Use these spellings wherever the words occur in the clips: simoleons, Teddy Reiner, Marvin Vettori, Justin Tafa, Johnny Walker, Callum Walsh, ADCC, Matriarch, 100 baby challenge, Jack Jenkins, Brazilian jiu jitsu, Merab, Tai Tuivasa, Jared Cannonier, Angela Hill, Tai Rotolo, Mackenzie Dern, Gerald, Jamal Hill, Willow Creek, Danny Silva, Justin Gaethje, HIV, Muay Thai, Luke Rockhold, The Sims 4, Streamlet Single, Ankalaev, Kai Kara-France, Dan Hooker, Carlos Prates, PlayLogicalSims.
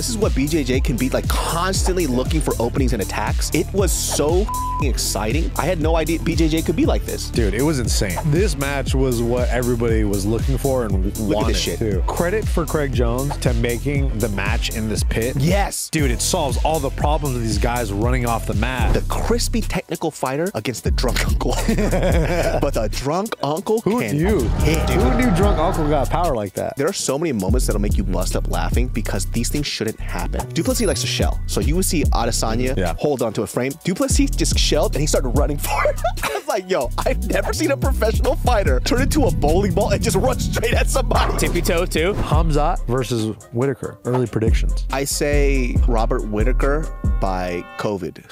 This is what BJJ can be, like, constantly looking for openings and attacks. It was so exciting. I had no idea BJJ could be like this. Dude, it was insane. This match was what everybody was looking for and wanted. Look at this shit. Too. Credit for Craig Jones to making the match in this pit. Yes. Dude, it solves all the problems of these guys running off the mat. The crispy technical fighter against the drunk uncle. But the drunk uncle can hit, dude. Who knew drunk uncle got power like that? There are so many moments that'll make you bust up laughing because these things shouldn't happen. Du Plessis likes to shell. So you would see Adesanya hold onto a frame. Du Plessis just shelled and he started running for it. I was like, yo, I've never seen a professional fighter turn into a bowling ball and just run straight at somebody. Tippy toe too. Khamzat versus Whittaker. Early predictions. I say Robert Whittaker by COVID.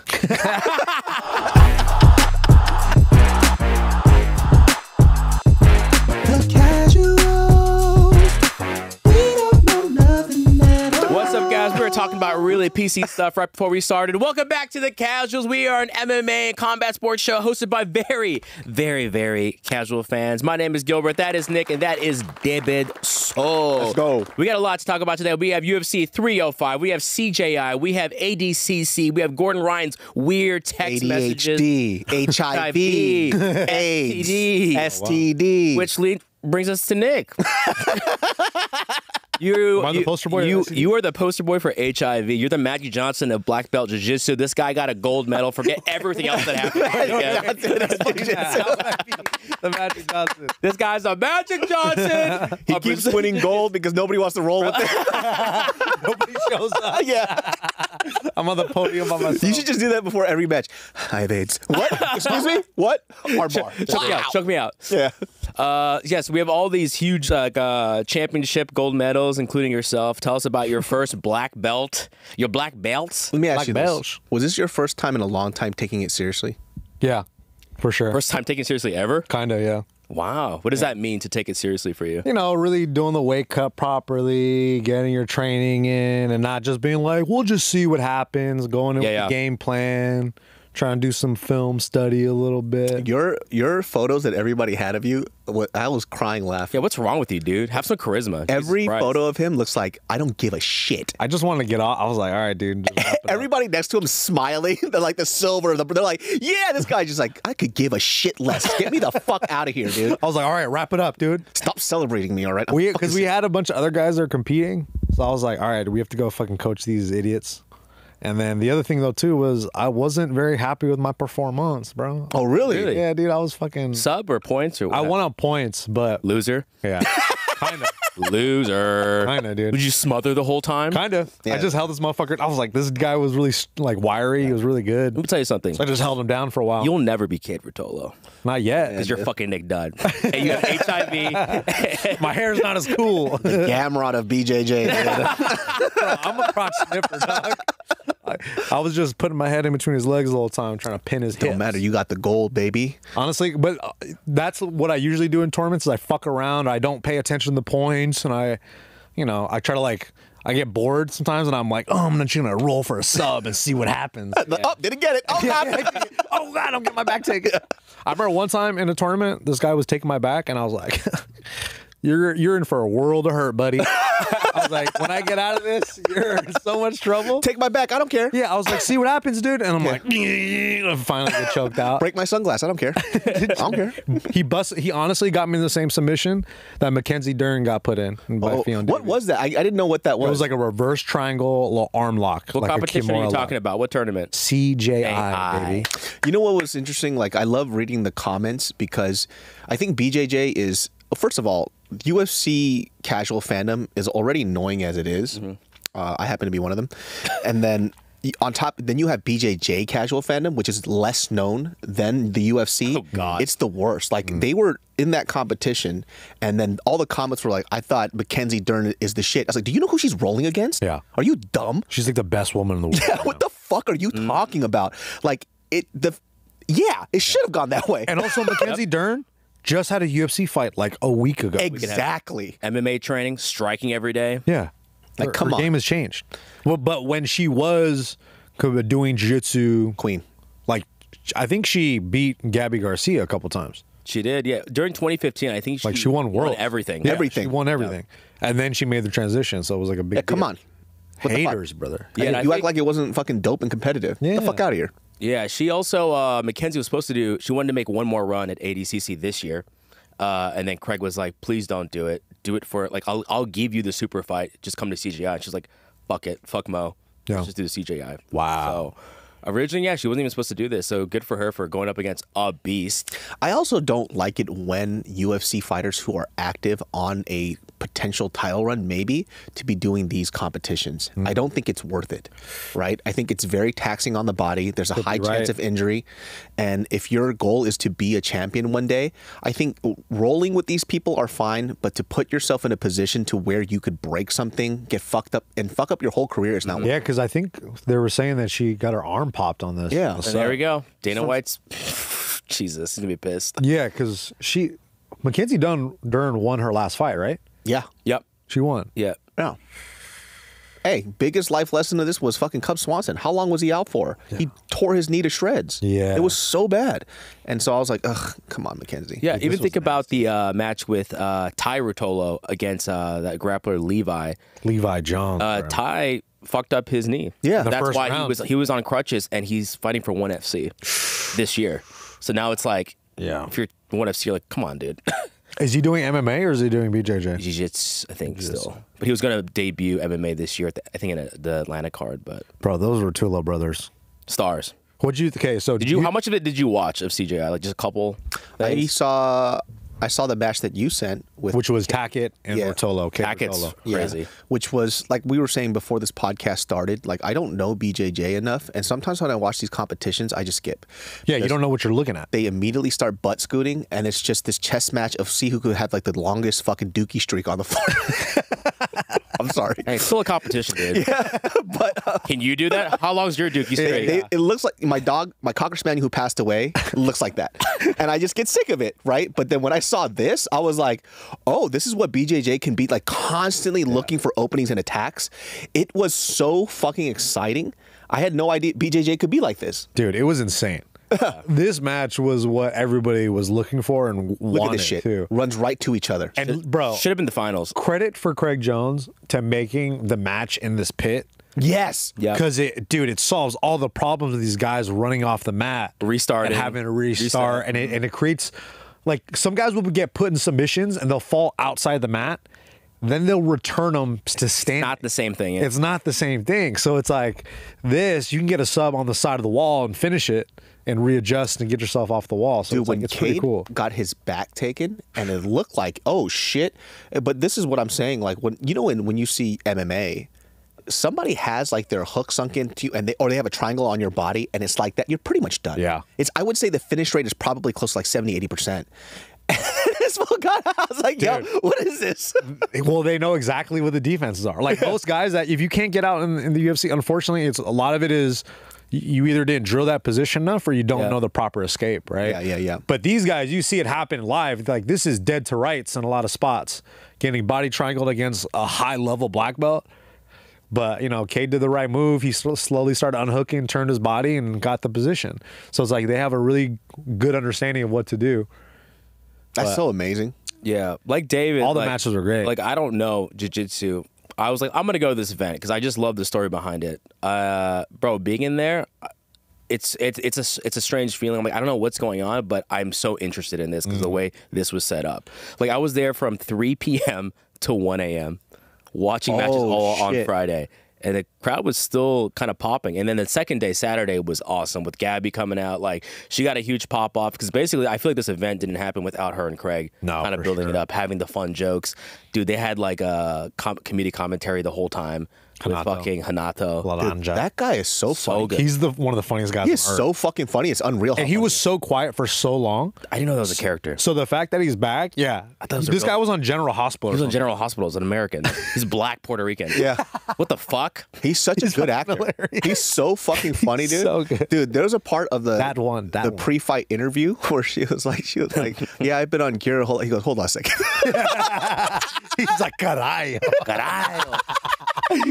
Talking about really PC stuff right before we started. Welcome back to The Casuals. We are an MMA and combat sports show hosted by very, very, very casual fans. My name is Gilbert. That is Nick, and that is David Soul. Let's go. We got a lot to talk about today. We have UFC 305. We have CJI. We have ADCC. We have Gordon Ryan's weird text ADHD, messages. HIV, AIDS, STD, STD. Which brings us to Nick. You are the poster boy for HIV. You're the Magic Johnson of black belt jiu-jitsu. This guy got a gold medal. Forget everything else that happened. The Magic Johnson. This guy's a Magic Johnson. He keeps winning gold because nobody wants to roll with it. Nobody shows up. Yeah. I'm on the podium by myself. You should just do that before every match. I have AIDS. What? Excuse me? What? Our bar. Choke me out. Yeah. Yes, we have all these huge championship gold medals, including yourself. Tell us about your first black belt, your black belts. Let me ask you this. Was this your first time in a long time taking it seriously? Yeah, for sure. First time taking it seriously ever? Kind of, yeah. Wow. What does that mean to take it seriously for you? You know, really doing the wake up properly, getting your training in, and not just being like, we'll just see what happens, going in with the game plan, trying to do some film study a little bit. Your photos that everybody had of you, I was crying laughing. Yeah, what's wrong with you, dude? Have some charisma. Every photo of him looks like, I don't give a shit. I just want to get off. I was like, all right, dude. Everybody next to him smiling. They're like the silver. They're like, yeah, this guy's just like, I could give a shit less. Get me the fuck out of here, dude. I was like, all right, wrap it up, dude. Stop celebrating me, all right? Because we had a bunch of other guys that are competing. So I was like, all right, we have to go fucking coach these idiots. And then the other thing, though, too, was I wasn't very happy with my performance, bro. Oh, really? Yeah, dude, I was fucking... Sub or points or what? I won on points, but... Loser? Yeah. Kind of. Loser. Kind of, dude. Would you smother the whole time? Kind of. Yeah. I just held this motherfucker. I was like, this guy was really, like, wiry. He was really good. Let me tell you something. So I just held him down for a while. You'll never be Kid Rotolo. Not yet. Because your fucking Nick died. And you have HIV. My hair's not as cool. The Gamrot of BJJ. Bro, I'm a crotch sniffer, dog. I was just putting my head in between his legs the whole time, trying to pin his hips. Don't matter. You got the gold, baby. Honestly, but that's what I usually do in tournaments is I fuck around. I don't pay attention to the points, and I, you know, I try to, like, I get bored sometimes, and I'm like, oh, I'm just going to roll for a sub and see what happens. Oh, didn't get it. Oh, oh God, I'm getting my back taken. I remember one time in a tournament, this guy was taking my back, and I was like... You're in for a world of hurt, buddy. I was like, when I get out of this, you're in so much trouble. Take my back. I don't care. Yeah, I was like, see what happens, dude. And I'm like, I finally get choked out. Break my sunglass. I don't care. I don't care. He honestly got me in the same submission that Mackenzie Dern got put in by Fionn Davis. What was that? I didn't know what that was. It was like a reverse triangle arm lock. What competition are you talking about? What tournament? CJI, baby. You know what was interesting? Like, I love reading the comments because I think BJJ is, first of all, UFC casual fandom is already annoying as it is. Mm-hmm. I happen to be one of them. And then on top, then you have BJJ casual fandom, which is less known than the UFC. Oh, God. It's the worst. Like, they were in that competition, and then all the comments were like, I thought Mackenzie Dern is the shit. I was like, do you know who she's rolling against? Yeah. Are you dumb? She's like the best woman in the world. Yeah, right what now. The fuck are you talking about? Like, it should have gone that way. And also, Mackenzie Dern just had a UFC fight like a week ago. Exactly. MMA training, striking every day. Yeah. Like, come on. Her game has changed. Well, but when she was doing jiu-jitsu... Queen. Like, I think she beat Gabby Garcia a couple times. She did, yeah. During 2015, I think she, like, she won everything. Yeah. Everything. She won everything. Yeah. And then she made the transition, so it was like a big deal. Come on. Haters, brother. Yeah, you act like it wasn't fucking dope and competitive. Yeah. Get the fuck out of here. Yeah, she also, Mackenzie was supposed to do, she wanted to make one more run at ADCC this year. And then Craig was like, please don't do it. Do it for, like, I'll give you the super fight. Just come to CGI. And she's like, fuck it. Fuck Mo. Yeah. Let's just do the CGI. Wow. So, originally, yeah, she wasn't even supposed to do this. So good for her for going up against a beast. I also don't like it when UFC fighters who are active on a potential title run, maybe, to be doing these competitions. Mm. I don't think it's worth it, right? I think it's very taxing on the body. There's a high chance of injury. And if your goal is to be a champion one day, I think rolling with these people are fine, but to put yourself in a position to where you could break something, get fucked up, and fuck up your whole career is not worth it. Yeah, because I think they were saying that she got her arm popped on this. Yeah. And there we go. Dana White's... Jesus, he's going to be pissed. Yeah, because she... Mackenzie Dern won her last fight, right? Yeah. Yep. She won. Yeah. Yeah. Hey, biggest life lesson of this was fucking Cub Swanson. How long was he out for? Yeah. He tore his knee to shreds. Yeah. It was so bad. And so I was like, ugh, come on, Mackenzie. Yeah, even think about the match with Tai Rotolo against that grappler Levi. Levi Jones. Tai fucked up his knee. Yeah. That's why he was on crutches, and he's fighting for 1FC this year. So now it's like, yeah, if you're 1FC, you're like, come on, dude. Is he doing MMA or is he doing BJJ? Jiu-Jitsu, I think, still. But he was going to debut MMA this year, at the, I think, in the Atlanta card. But bro, those were two little brothers. Stars. What'd you? Okay, so did you? How much of it did you watch of CJI? Like just a couple. Things? I saw the match that you sent with, which was Tackett and Rotolo. Tackett's crazy. Yeah. Which was like we were saying before this podcast started. Like I don't know BJJ enough, and sometimes when I watch these competitions, I just skip. Yeah, you don't know what you're looking at. They immediately start butt scooting, and it's just this chess match of see who could have like the longest fucking dookie streak on the floor. I'm sorry. Hey, it's still a competition, dude. Yeah, but can you do that? How long is your dookie streak? It looks like my dog, my cocker spaniel who passed away, looks like that, and I just get sick of it, right? But then when I saw this, I was like, oh, this is what BJJ can be, like constantly looking for openings and attacks. It was so fucking exciting. I had no idea BJJ could be like this. Dude, it was insane. This match was what everybody was looking for and wanted. Look at this shit. Too. Runs right to each other. And bro, should have been the finals. Credit for Craig Jones to making the match in this pit. Yes. Yeah. Because it solves all the problems of these guys running off the mat, restarting, and having to restart, and it creates. Like, some guys will get put in submissions, and they'll fall outside the mat. Then they'll return them to stand. It's not the same thing. Yeah. It's not the same thing. So it's like this. You can get a sub on the side of the wall and finish it and readjust and get yourself off the wall. So dude, it's, like, it's pretty cool. Got his back taken, and it looked like, oh, shit. But this is what I'm saying. Like, when you see MMA, somebody has like their hook sunk into you, and they have a triangle on your body, and it's like that. You're pretty much done. Yeah. I would say the finish rate is probably close to like 70–80%. This one got out. I was like, dude, yo, what is this? Well, they know exactly what the defenses are. Like most guys, that if you can't get out in the UFC, unfortunately, it's a lot of it is you either didn't drill that position enough or you don't know the proper escape, right? Yeah, yeah, yeah. But these guys, you see it happen live. Like this is dead to rights in a lot of spots, getting body triangled against a high level black belt. But, you know, Cade did the right move. He slowly started unhooking, turned his body, and got the position. So it's like they have a really good understanding of what to do. That's so amazing. Yeah. Like David. All the matches were great. Like, I don't know jiu-jitsu. I was like, I'm going to go to this event because I just love the story behind it. Bro, being in there, it's a strange feeling. I'm like, I don't know what's going on, but I'm so interested in this because the way this was set up. Like, I was there from 3 p.m. to 1 a.m. watching matches on Friday, and the crowd was still kind of popping. And then the second day, Saturday, was awesome with Gabby coming out. Like, she got a huge pop off because basically I feel like this event didn't happen without her and Craig kind of building it up, having the fun jokes. Dude, they had like a comedic commentary the whole time. With fucking Hanato. Dude, that guy is so funny. Good. He's one of the funniest guys on earth. He is so fucking funny. It's unreal. And he was so quiet for so long. I didn't know that was a character. So the fact that he's back, yeah. This guy was on General Hospital. He was on General Hospital as an American. He's black Puerto Rican. Yeah. What the fuck? He's such a good actor. Hilarious. He's so fucking funny, dude. So good. Dude, there was a part of the pre-fight interview where she was like, yeah, I've been on gear. He goes, hold on a second. He's like, carajo.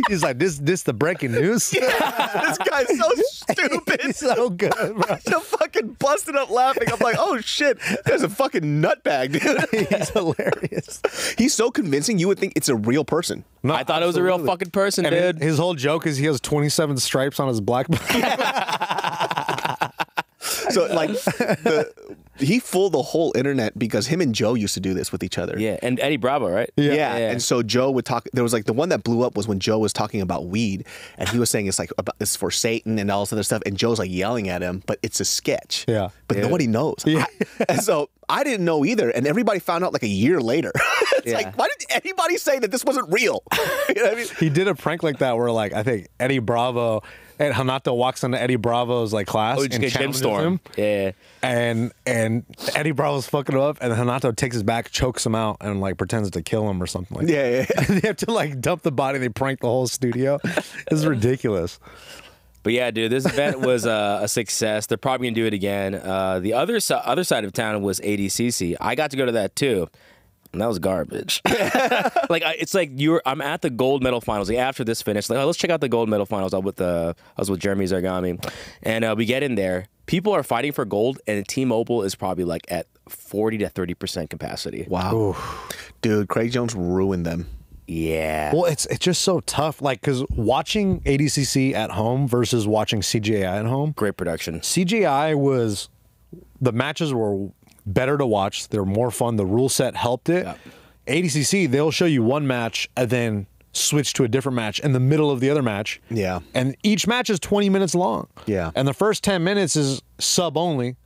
He's like, this the breaking news? Yeah, this guy's so stupid. He's so good, bro. I'm fucking busted up laughing. I'm like, oh shit, there's a fucking nutbag, dude. He's hilarious. He's so convincing, you would think it's a real person. No, I thought it was a real fucking person, dude. His whole joke is he has 27 stripes on his black belt. So, like, he fooled the whole internet because him and Joe used to do this with each other. Yeah, and Eddie Bravo, right? Yeah. Yeah. And so Joe would talk. There was, like, the one that blew up was when Joe was talking about weed, and he was saying it's, like, it's for Satan and all this other stuff, and Joe's, like, yelling at him, but it's a sketch. Yeah. But nobody knows. Yeah. And so I didn't know either, and everybody found out, like, a year later. It's like, why did anybody say that this wasn't real? You know what I mean? He did a prank like that where, like, I think Eddie Bravo... And Hanato walks into Eddie Bravo's, like, class and challenges him. Yeah. And Eddie Bravo's fucking up, and Hanato takes his back, chokes him out, and, like, pretends to kill him or something like that. Yeah, yeah. They have to, like, dump the body. They prank the whole studio. This is ridiculous. But, yeah, dude, this event was a success. They're probably going to do it again. The other side of town was ADCC. I got to go to that, too. And that was garbage. Like, it's like I'm at the gold medal finals. Like, after this finish, like, oh, let's check out the gold medal finals. I was with Jeremy Zargami, and we get in there. People are fighting for gold, and T-Mobile is probably like at 40 to 30% capacity. Wow, oof. Dude, Craig Jones ruined them. Yeah. Well, it's just so tough, like, because watching ADCC at home versus watching CGI at home. Great production. CGI was, the matches were better to watch. They're more fun. The rule set helped it. Yep. ADCC, they'll show you one match and then switch to a different match in the middle of the other match. Yeah. And each match is 20 minutes long. Yeah. And the first 10 minutes is sub only.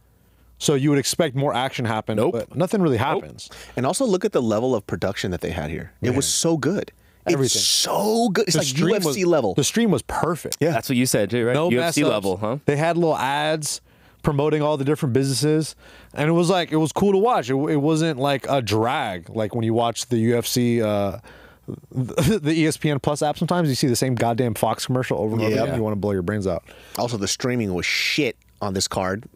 So you would expect more action happen. Nope. But nothing really happens. Nope. And also look at the level of production that they had here. Man. It was so good. Everything. It's so good. It's like UFC level. The stream was perfect. Yeah. That's what you said too, right? No UFC level, huh? They had little ads promoting all the different businesses, and it was like, it was cool to watch. It wasn't like a drag, like when you watch the UFC, the ESPN Plus app. Sometimes you see the same goddamn Fox commercial over and over again. You want to blow your brains out. Also, the streaming was shit on this card.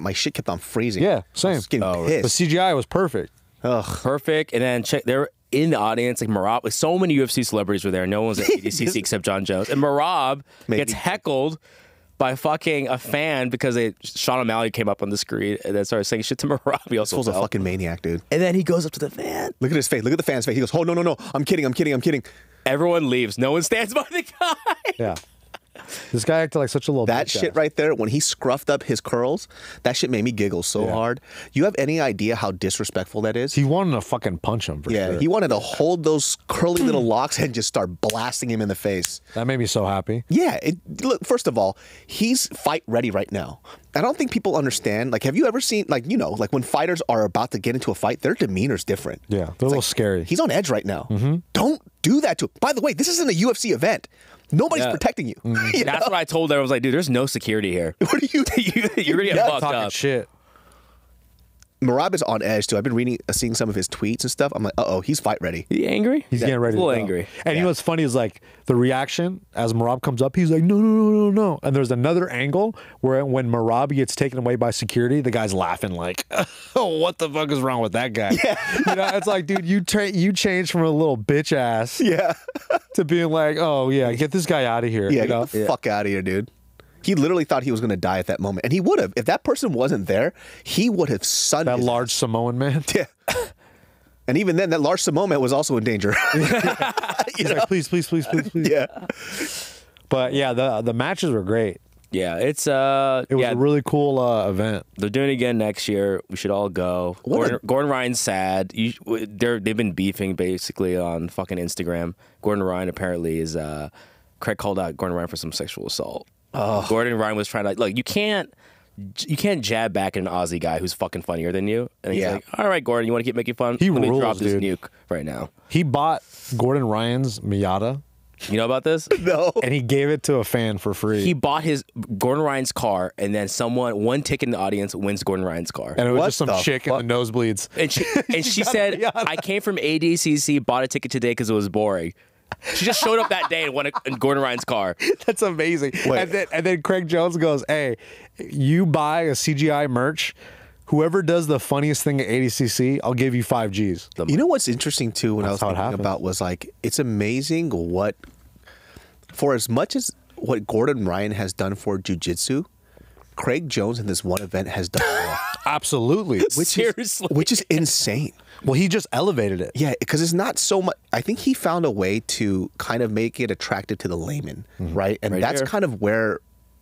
My shit kept on freezing. Yeah, same. I was getting pissed. The CGI was perfect. Ugh, perfect. And then check there. In the audience, like Merab, like so many UFC celebrities were there. No one's at ADCC except John Jones. And Merab gets heckled by fucking a fan because Sean O'Malley came up on the screen and then started saying shit to Merab. This was a fucking maniac, dude. And then he goes up to the fan. Look at his face. Look at the fan's face. He goes, oh, no, no, no. I'm kidding. I'm kidding. I'm kidding. Everyone leaves. No one stands by the guy. Yeah. This guy acted like such a little bitch. That shit right there, when he scruffed up his curls, that shit made me giggle so hard. You have any idea how disrespectful that is? He wanted to fucking punch him for sure. Yeah, he wanted to hold those curly little locks and just start blasting him in the face. That made me so happy. Yeah. Look, first of all, he's fight ready right now. I don't think people understand. Like, have you ever seen, like, you know, like when fighters are about to get into a fight, their demeanor's different. Yeah, they're a little scary. He's on edge right now. Mm-hmm. Don't do that to him. By the way, this isn't a UFC event. Nobody's protecting you. Mm-hmm. You know? That's what I told her. I was like, dude, there's no security here. What are you? You're gonna get fucked up. Shit. Merab is on edge too. I've been seeing some of his tweets and stuff. I'm like, uh-oh, he's fight ready. He's angry. He's getting ready. A little angry. And you know what's funny is, like, the reaction as Merab comes up, he's like, no, no, no, no, no. And there's another angle where when Merab gets taken away by security, the guy's laughing like, oh, what the fuck is wrong with that guy? Yeah. You know, it's like, dude, you changed from a little bitch ass, to being like, oh yeah, get this guy out of here. Yeah, get the fuck out of here, dude. He literally thought he was going to die at that moment. And he would have. If that person wasn't there, he would have sunned that large Samoan man. Yeah. And even then, that large Samoan man was also in danger. He's like, please, please, please, please, please. Yeah. But, yeah, the matches were great. Yeah, it's it was a really cool event. They're doing it again next year. We should all go. Gordon Ryan's sad. They've been beefing, basically, on fucking Instagram. Gordon Ryan apparently is... Craig called out Gordon Ryan for some sexual assault. Oh. Gordon Ryan was trying to, like, look, you can't jab back at an Aussie guy who's fucking funnier than you. And he's like, all right, Gordon, you want to keep making fun? Let me drop this nuke right now. He bought Gordon Ryan's Miata. You know about this? No. And he gave it to a fan for free. He bought Gordon Ryan's car, and then one tick in the audience wins Gordon Ryan's car. And it was just some chick in the nosebleeds. And she said, I came from ADCC, bought a ticket today because it was boring. She just showed up that day and won in Gordon Ryan's car. That's amazing. And then Craig Jones goes, hey, you buy a CGI merch, whoever does the funniest thing at ADCC, I'll give you 5 G's. You know what's interesting, too, when I was thinking about was, like, it's amazing what for as much as what Gordon Ryan has done for jiu-jitsu, Craig Jones in this one event has done more. Absolutely. Which is insane. Well, he just elevated it. Yeah, because it's not so much. I think he found a way to kind of make it attractive to the layman, right? And that's kind of where,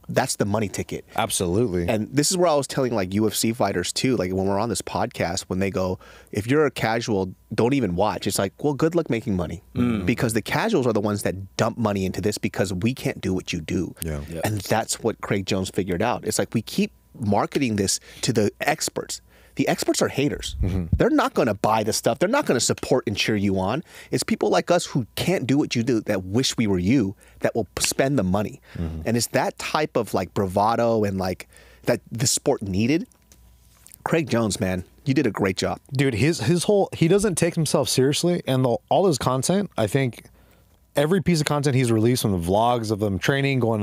that's the money ticket. Absolutely. And this is where I was telling like UFC fighters too, like when we're on this podcast, when they go, if you're a casual, don't even watch. It's like, well, good luck making money. Because the casuals are the ones that dump money into this because we can't do what you do. Yeah. Yeah. And that's what Craig Jones figured out. It's like we keep marketing this to the experts. The experts are haters. They're not going to buy the stuff. They're not going to support and cheer you on. It's people like us who can't do what you do that wish we were you that will spend the money. And it's that type of like bravado and like that the sport needed. Craig Jones, man, you did a great job. Dude, his whole, he doesn't take himself seriously, and all his content, I think every piece of content he's released, from the vlogs of them training, going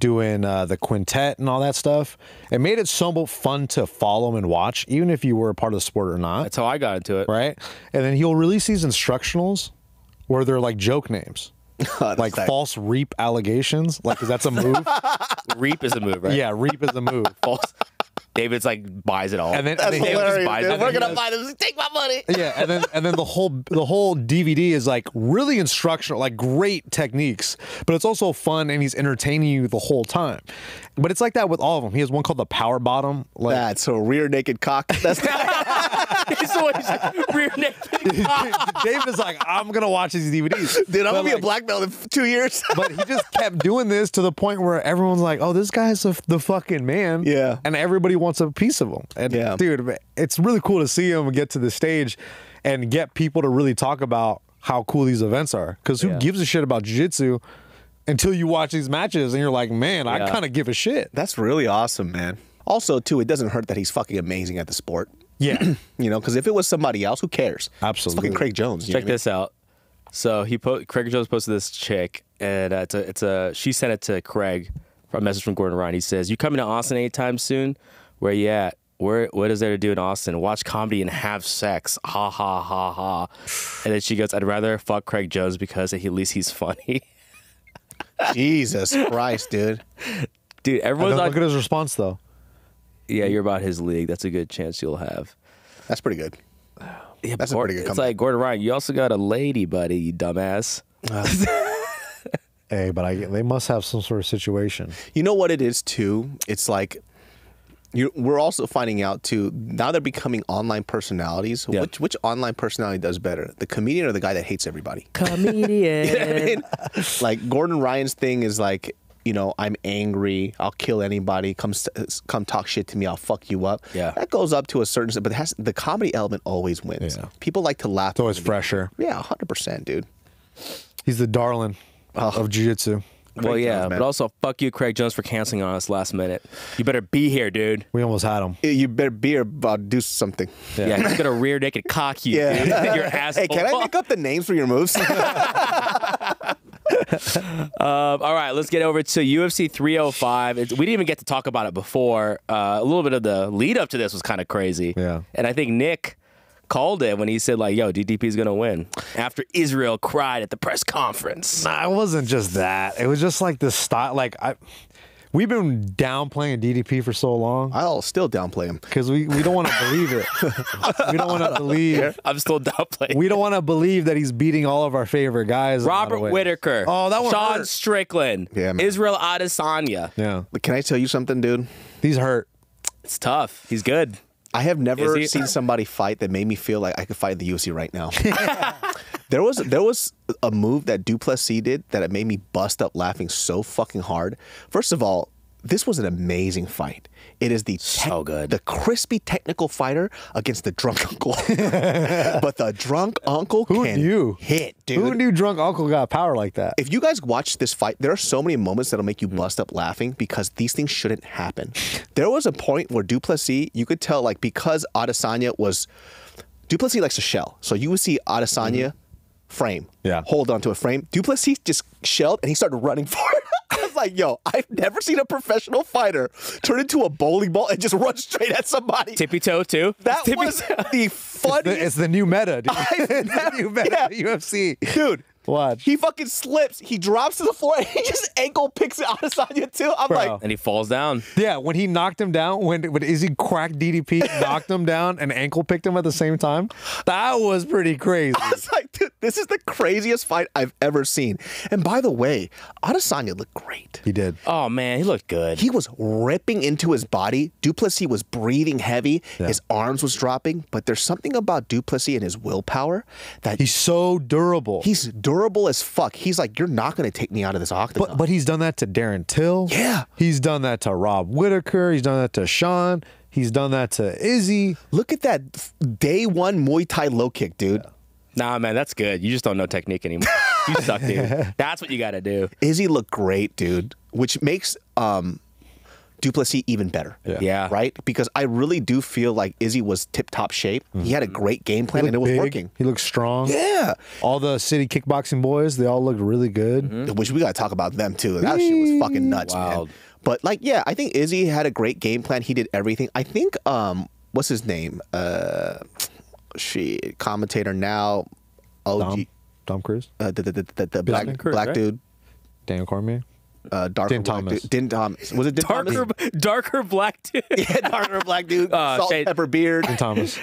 doing the quintet and all that stuff. It made it so fun to follow him and watch, even if you were a part of the sport or not. That's how I got into it. Right? And then he'll release these instructionals where they're like joke names. Like false reap allegations. Like, 'cause that's a move. Reap is a move, right? Yeah, reap is a move. False. David's like buys it all. And then we're gonna buy this. Take my money. Yeah, and then the whole DVD is like really instructional, like great techniques, but it's also fun and he's entertaining you the whole time. But it's like that with all of them. He has one called the Power Bottom. Like, that's a rear naked cock. That's he's always rear naked cock. David's like, I'm gonna watch these DVDs. Dude, I'm gonna be like a black belt in 2 years. But he just kept doing this to the point where everyone's like, oh, this guy's the fucking man. Yeah, and everybody wants a piece of them. And yeah, dude, it's really cool to see him get to the stage and get people to really talk about how cool these events are, because who gives a shit about jiu-jitsu until you watch these matches and you're like, man, I kind of give a shit. That's really awesome, man. Also too, it doesn't hurt that he's fucking amazing at the sport. Yeah. You know, because if it was somebody else, who cares? Absolutely. It's fucking Craig Jones. Check this out. So Craig Jones posted this chick, and she sent it to Craig, a message from Gordon Ryan. He says, you coming to Austin anytime soon? Where you at? What is there to do in Austin? Watch comedy and have sex. Ha, ha, ha, ha. And then she goes, I'd rather fuck Craig Jones because at least he's funny. Jesus Christ, dude. Dude, everyone's like, look at his response, though. Yeah, you're about his league. That's a good chance you'll have. That's pretty good. Yeah, that's a pretty good comeback. It's like, Gordon Ryan, you also got a lady, buddy, you dumbass. Hey, but they must have some sort of situation. You know what it is, too? It's like, we're also finding out too, now they're becoming online personalities. Yeah. Which online personality does better, the comedian or the guy that hates everybody? Comedian. You know what I mean? Like Gordon Ryan's thing is like, you know, I'm angry, I'll kill anybody. Come talk shit to me, I'll fuck you up. Yeah, that goes up to a certain, but the comedy element always wins. Yeah. People like to laugh. It's always fresher. Yeah, 100%, dude. He's the darling of jiu-jitsu. Well, yeah, but also fuck you, Craig Jones, for canceling on us last minute. You better be here, dude. We almost had him. You better be here, do something. Yeah, he's gonna rear naked cock you, dude. Your asshole. Hey, can I make up the names for your moves? All right, let's get over to UFC 305. We didn't even get to talk about it before. A little bit of the lead up to this was kind of crazy. Yeah, and I think Nick called it when he said, like, yo, DDP's gonna win, after Israel cried at the press conference. Nah, it wasn't just that. It was just like the style. Like, we've been downplaying DDP for so long. I'll still downplay him. Because we don't want to believe it. We don't want to believe. I'm still downplaying. We don't want to believe that he's beating all of our favorite guys. Robert Whittaker. Oh, that one. Sean Strickland. Yeah, man. Israel Adesanya. Yeah. But can I tell you something, dude? He's hurt. It's tough. He's good. I have never seen somebody fight that made me feel like I could fight in the UFC right now. There was a move that Du Plessis did that it made me bust up laughing so fucking hard. First of all, this was an amazing fight. It is the crispy technical fighter against the drunk uncle. But the drunk uncle can hit, dude. Who knew drunk uncle got power like that? If you guys watch this fight, there are so many moments that'll make you bust up laughing because these things shouldn't happen. There was a point where Du Plessis, you could tell, like, because Adesanya was... Du Plessis likes to shell. So you would see Adesanya frame. Yeah. Hold on to a frame. Du Plessis just shelled and he started running for it. I was like, yo, I've never seen a professional fighter turn into a bowling ball and just run straight at somebody. Tippy toe, too. That was the funniest. It's the new meta, dude. It's the new meta UFC. Dude, Watch. He fucking slips. He drops to the floor and he just ankle picks it Adesanya too. I'm like, and he falls down. Yeah, when he knocked him down, when Izzy cracked DDP, knocked him down and ankle picked him at the same time, that was pretty crazy. I was like, dude, this is the craziest fight I've ever seen. And by the way, Adesanya looked great. He did. Oh man, he looked good. He was ripping into his body. Du Plessis was breathing heavy. Yeah. His arms was dropping. But there's something about Du Plessis and his willpower that he's so durable. He's durable as fuck. He's like, you're not going to take me out of this octagon. But he's done that to Darren Till. Yeah. He's done that to Rob Whittaker. He's done that to Sean. He's done that to Izzy. Look at that day one Muay Thai low kick, dude. Yeah. Nah, man, that's good. You just don't know technique anymore. You suck, dude. That's what you got to do. Izzy looked great, dude, which makes Du Plessis even better. Yeah. Right? Because I really do feel like Izzy was tip-top shape. Mm-hmm. He had a great game plan and it was working. He looked strong. Yeah. All the city kickboxing boys, they all looked really good. Mm-hmm. Which we got to talk about them too. That shit was fucking nuts, man. But like, yeah, I think Izzy had a great game plan. He did everything. I think, what's his name? Commentator now. OG. Dom Cruz? The black dude. Daniel Cormier? Was it darker black dude? Yeah, darker black dude. Salt pepper beard. Din Thomas.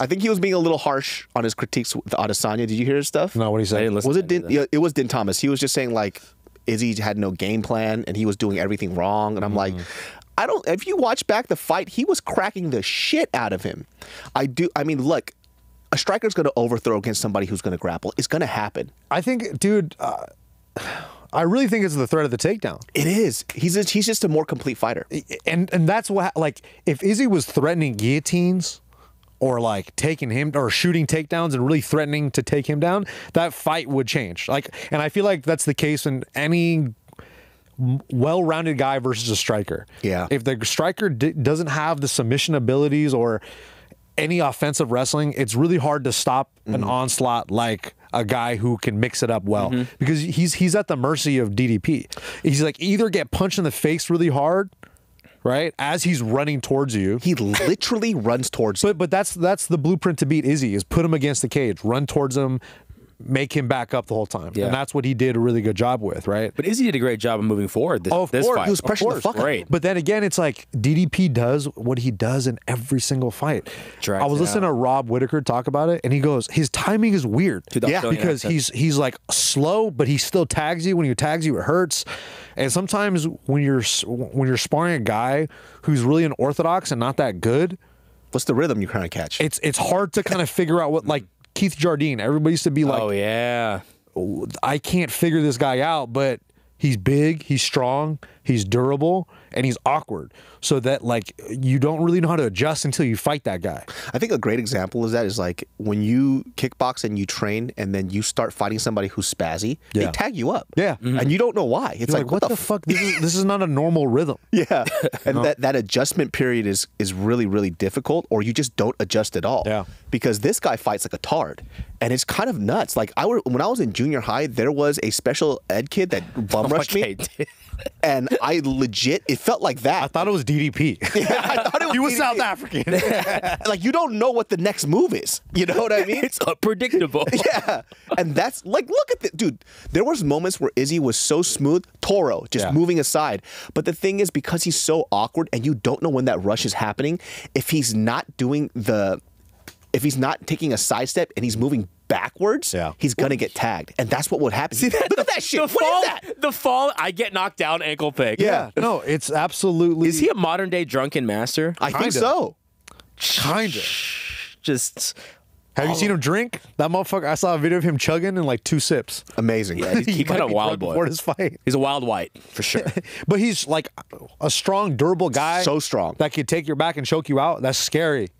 I think he was being a little harsh on his critiques with Adesanya. Did you hear his stuff? No, what he said. Was it Din? Yeah, it was Din Thomas. He was just saying like Izzy had no game plan and he was doing everything wrong. And I'm like, I don't. If you watch back the fight, he was cracking the shit out of him. I mean, look, a striker's going to overthrow against somebody who's going to grapple. It's going to happen. I think, dude. I really think it's the threat of the takedown. It is. He's just a more complete fighter. And that's what, like, if Izzy was threatening guillotines or, like, taking him or shooting takedowns and really threatening to take him down, that fight would change. Like, and I feel like that's the case in any well-rounded guy versus a striker. Yeah. If the striker doesn't have the submission abilities or any offensive wrestling, it's really hard to stop an onslaught like a guy who can mix it up well, because he's at the mercy of DDP. He's like, either get punched in the face really hard, right, as he's running towards you. He literally runs towards you. But that's the blueprint to beat Izzy, is put him against the cage, run towards him, make him back up the whole time. Yeah. And that's what he did a really good job with, right? But Izzy did a great job of moving forward this fight. He was pressuring the fuck out. But then again, it's like DDP does what he does in every single fight. I was listening to Rob Whittaker talk about it, and he goes, his timing is weird. Yeah. Because he's like slow, but he still tags you. When he tags you, it hurts. And sometimes when you're sparring a guy who's really unorthodox and not that good, what's the rhythm you kind of catch? It's hard to kind of figure out what, like, Keith Jardine, everybody used to be like, oh yeah, I can't figure this guy out, but he's big, he's strong, he's durable, and he's awkward. So that, like, you don't really know how to adjust until you fight that guy. I think a great example is that is like when you kickbox and you train and then you start fighting somebody who's spazzy, they tag you up. Yeah. And you don't know why. It's like, what the fuck? This is not a normal rhythm. Yeah. And that adjustment period is really, really difficult, or you just don't adjust at all. Yeah. Because this guy fights like a tard. And it's kind of nuts. Like, when I was in junior high, there was a special ed kid that bum rushed me. And I legit, it felt like that. I thought it was DDP. Yeah, I thought it was DDP. He was South African. Like, you don't know what the next move is. You know what I mean? It's unpredictable. Yeah. And that's, like, look at this. Dude, there was moments where Izzy was so smooth, Toro, just moving aside. But the thing is, because he's so awkward and you don't know when that rush is happening, if he's not doing the, if he's not taking a sidestep and he's moving backwards, he's gonna get tagged, and that's what would happen. See that? Look at that shit. The fall. I get knocked down, ankle pick. Yeah, no, it's absolutely. Is he a modern day drunken master? I think so. Kinda. Just. Have you seen him drink? That motherfucker. I saw a video of him chugging in like 2 sips. Amazing. Yeah, he kind of wild boy. Before his fight, he's a wild white for sure. But he's like a strong, durable guy. So strong that could take your back and choke you out. That's scary.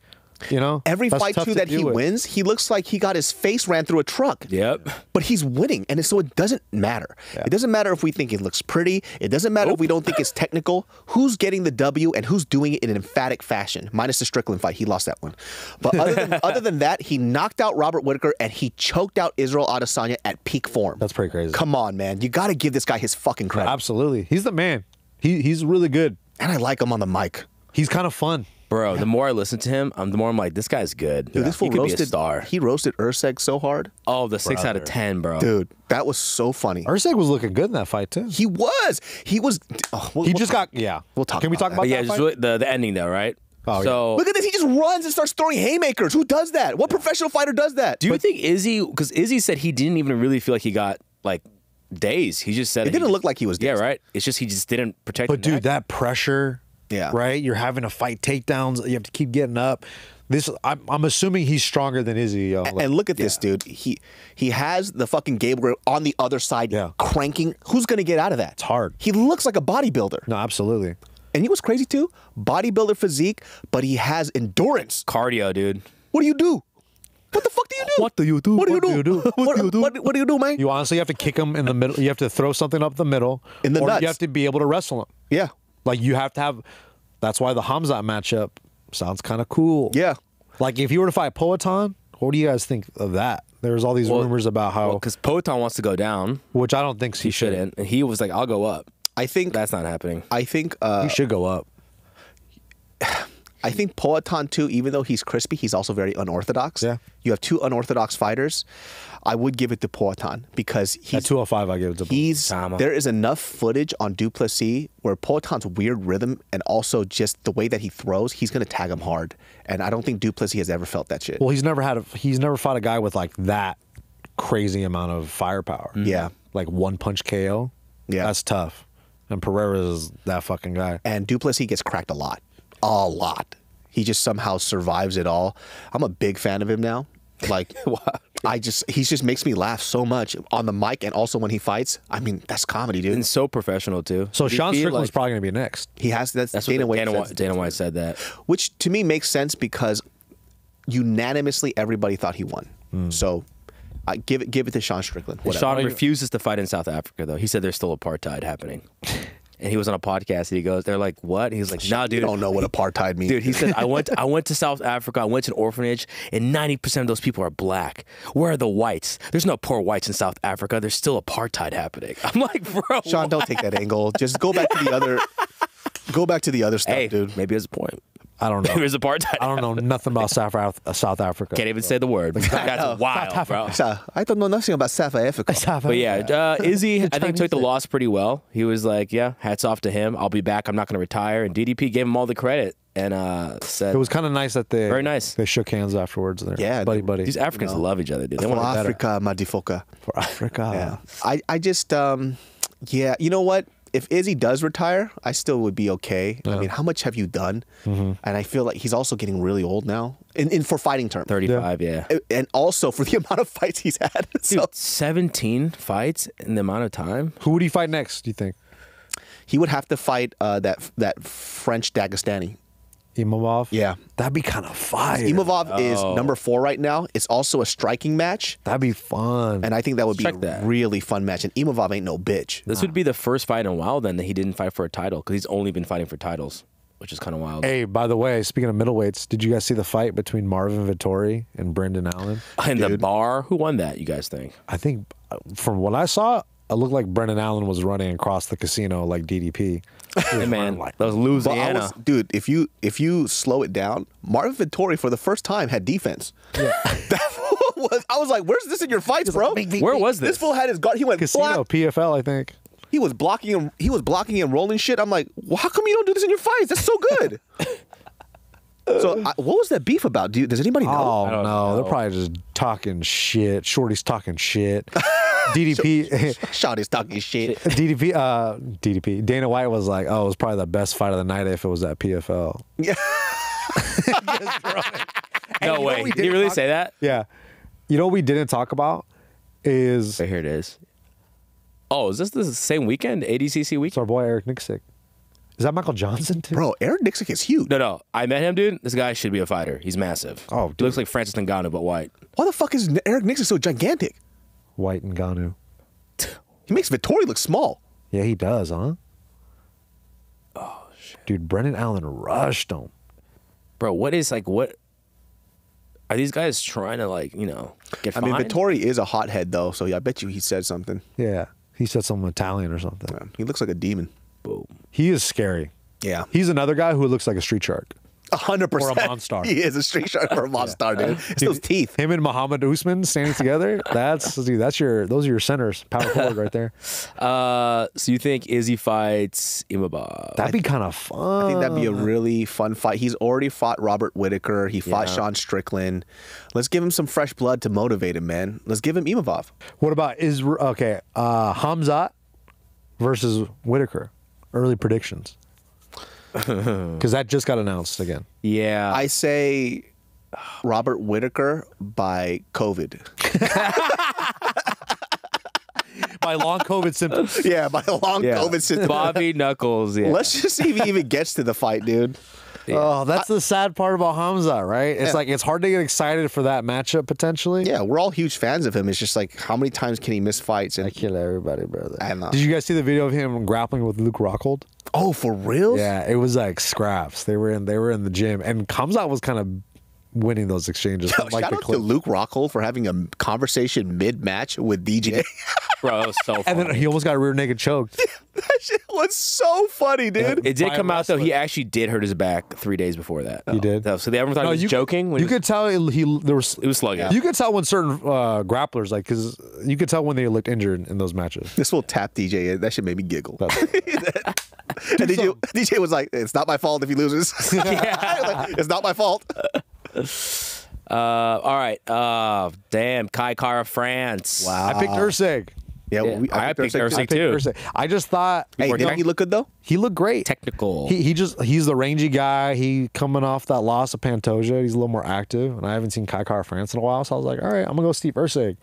You know, every fight too that he wins, he looks like he got his face ran through a truck. Yep. But he's winning, and so it doesn't matter. Yeah. It doesn't matter if we think it looks pretty. It doesn't matter if we don't think it's technical. Who's getting the W and who's doing it in an emphatic fashion? Minus the Strickland fight, he lost that one. But other than that, he knocked out Robert Whittaker and he choked out Israel Adesanya at peak form. That's pretty crazy. Come on, man, you got to give this guy his fucking credit. Yeah, absolutely, he's the man. He's really good, and I like him on the mic. He's kind of fun. Bro, the more I listen to him, the more I'm like, this guy's good. Dude, this fool could be a star. He roasted Erceg so hard. Oh, the 6 out of 10, bro. Dude, that was so funny. Erceg was looking good in that fight too. He was. He was. Oh, Can we talk about that fight? The ending though, right? Oh, so, yeah. Look at this. He just runs and starts throwing haymakers. Who does that? What professional fighter does that? Do you think Izzy? Because Izzy said he didn't even really feel like he got like dazed. He just said it didn't look like he was dazed. Yeah, right. It's just he just didn't protect. But dude, that pressure. Yeah. Right? You're having to fight takedowns. You have to keep getting up. I'm assuming he's stronger than Izzy. And look at this, dude. He has the fucking Gabriel on the other side cranking. Who's going to get out of that? It's hard. He looks like a bodybuilder. No, absolutely. And he was crazy, too. Bodybuilder physique, but he has endurance. Cardio, dude. What do you do? What the fuck do you do? What do you do? What do you do? What do you do? What do you do, man? You honestly have to kick him in the middle. You have to throw something up the middle. In the nuts. You have to be able to wrestle him. Yeah. Like, you have to have... That's why the Khamzat matchup sounds kind of cool. Yeah. Like, if you were to fight Poatan, what do you guys think of that? There's all these rumors about how... Because Poatan wants to go down. Which I don't think he shouldn't. And he was like, I'll go up. I think... That's not happening. I think... he should go up. I think Poatan, too, even though he's crispy, he's also very unorthodox. Yeah. You have two unorthodox fighters. I would give it to Poatan because he's... At 205, I give it to Poatan. There is enough footage on Du Plessis where Poatan's weird rhythm and also just the way that he throws, he's going to tag him hard. And I don't think Du Plessis has ever felt that shit. Well, he's never fought a guy with, like, that crazy amount of firepower. Mm-hmm. Yeah. Like, one-punch KO. Yeah. That's tough. And Pereira is that fucking guy. And Du Plessis gets cracked a lot. A lot. He just somehow survives it all. I'm a big fan of him now. Like, he just makes me laugh so much on the mic and also when he fights. I mean, that's comedy, dude. And so professional, too. So Sean Strickland's like, probably going to be next. He has. That's Dana White said that. Which, to me, makes sense because unanimously everybody thought he won. Mm. So... give it to Sean Strickland. Sean refuses to fight in South Africa, though. He said there's still apartheid happening. And he was on a podcast, and he goes, they're like, what? He's like, nah, dude. You don't know what apartheid means. Dude, he said, I went to South Africa, I went to an orphanage, and 90% of those people are black. Where are the whites? There's no poor whites in South Africa. There's still apartheid happening. I'm like, bro. Sean, don't take that angle. Just go back to the other stuff, hey, dude. Maybe there's a point. I don't know. There's apartheid. I don't know nothing about South Africa. Can't even say the word. That's wild, bro. I don't know nothing about South Africa. But yeah, Izzy, I think, took the loss pretty well. He was like, yeah, hats off to him. I'll be back. I'm not going to retire. And DDP gave him all the credit. And said, it was kind of nice that they They shook hands afterwards. Yeah, buddy. These Africans love each other, dude. They want Africa, madifoka. For Africa. Yeah. I just, yeah, you know what? If Izzy does retire, I still would be okay. Yeah. I mean, how much have you done? Mm-hmm. And I feel like he's also getting really old now. For fighting terms. 35, yeah. And also for the amount of fights he's had. Dude, 17 fights in the amount of time. Who would he fight next, do you think? He would have to fight that French Dagestani. Imavov? Yeah. That'd be kind of fire. Imavov is #4 right now. It's also a striking match. That'd be fun. And I think that would be a really fun match. And Imavov ain't no bitch. This would be the first fight in a while then that he didn't fight for a title because he's only been fighting for titles, which is kind of wild. Hey, by the way, speaking of middleweights, did you guys see the fight between Marvin Vettori and Brendan Allen? And the bar? Who won that, you guys think? I think from what I saw, it looked like Brendan Allen was running across the casino like DDP. Hey man, that was Louisiana. Dude, if you slow it down, Marvin Vettori for the first time had defense. Yeah. I was like, where's this in your fights, bro? Where was this? This fool had his guard. He went casino, PFL, I think. He was blocking him. He was blocking him, rolling shit. I'm like, well, how come you don't do this in your fights? That's so good. So what was that beef about? Does anybody know? Oh no, they're probably just talking shit. Shorty's talking shit. DDP, Shorty's talking shit. DDP. Dana White was like, "Oh, it was probably the best fight of the night if it was at PFL." Yeah. Yes, right. No way. Did he really say that? Yeah. You know what we didn't talk about is here it is. Oh, is this the same weekend? ADCC weekend. It's our boy Eric Nixick. Is that Michael Johnson, too? Bro, Eric Nixick is huge. No. I met him, dude. This guy should be a fighter. He's massive. Oh, dude. He looks like Francis Ngannou, but white. Why the fuck is Eric Nixick so gigantic? White Ngannou. He makes Vettori look small. Yeah, he does, huh? Oh, shit. Dude, Brendan Allen rushed him. Bro, what are these guys trying to, get fined? I mean, Vettori is a hothead, though, so I bet you he said something. Yeah, he said something Italian or something. Yeah, he looks like a demon. Boom. He is scary. Yeah. He's another guy who looks like a street shark. 100%. Or a monster. He is a straight shot or a monster, dude. It's those teeth. Him and Muhammad Usman standing together. That's dude, that's your, those are your centers. Power forward right there. So you think Izzy fights Imavov? That'd be kind of fun. I think that'd be a really fun fight. He's already fought Robert Whittaker. He fought Sean Strickland. Let's give him some fresh blood to motivate him, man. Let's give him Imavov. What about Israel? Okay, Khamzat versus Whittaker. Early predictions. Because that just got announced again. Yeah. I say Robert Whittaker by COVID. By long COVID symptoms. Yeah, by long COVID symptoms. Bobby Knuckles, Let's just see if he even gets to the fight, dude. Yeah. Oh, that's the sad part about Khamzat, right? It's like, it's hard to get excited for that matchup, potentially. Yeah, we're all huge fans of him. It's just like, how many times can he miss fights? And I kill everybody, brother. I know. Did you guys see the video of him grappling with Luke Rockhold? Oh, for real? Yeah, it was like scraps. They were in the gym, and Khamzat was kind of winning those exchanges. Yo, like shout out to Luke Rockhold for having a conversation mid-match with DJ. Bro, it was so funny. And then he almost got rear naked choked. That shit was so funny, dude. It did come out, though. He actually did hurt his back 3 days before that. He did? So everyone thought he was joking? You could tell it was sluggish. You could tell when certain grapplers, like, because you could tell when they looked injured in those matches. This will tap DJ. That shit made me giggle. And DJ was like, it's not my fault if he loses. Like, it's not my fault. All right. Damn, Kai Kara-France. Wow. I picked Erceg. Yeah, yeah. I picked Erceg too. I just thought, hey, didn't he look good though? He looked great. Technical. He's the rangy guy. He coming off that loss of Pantoja. He's a little more active, and I haven't seen Kai Kara-France in a while, so I was like, all right, I'm gonna go Steve Erceg.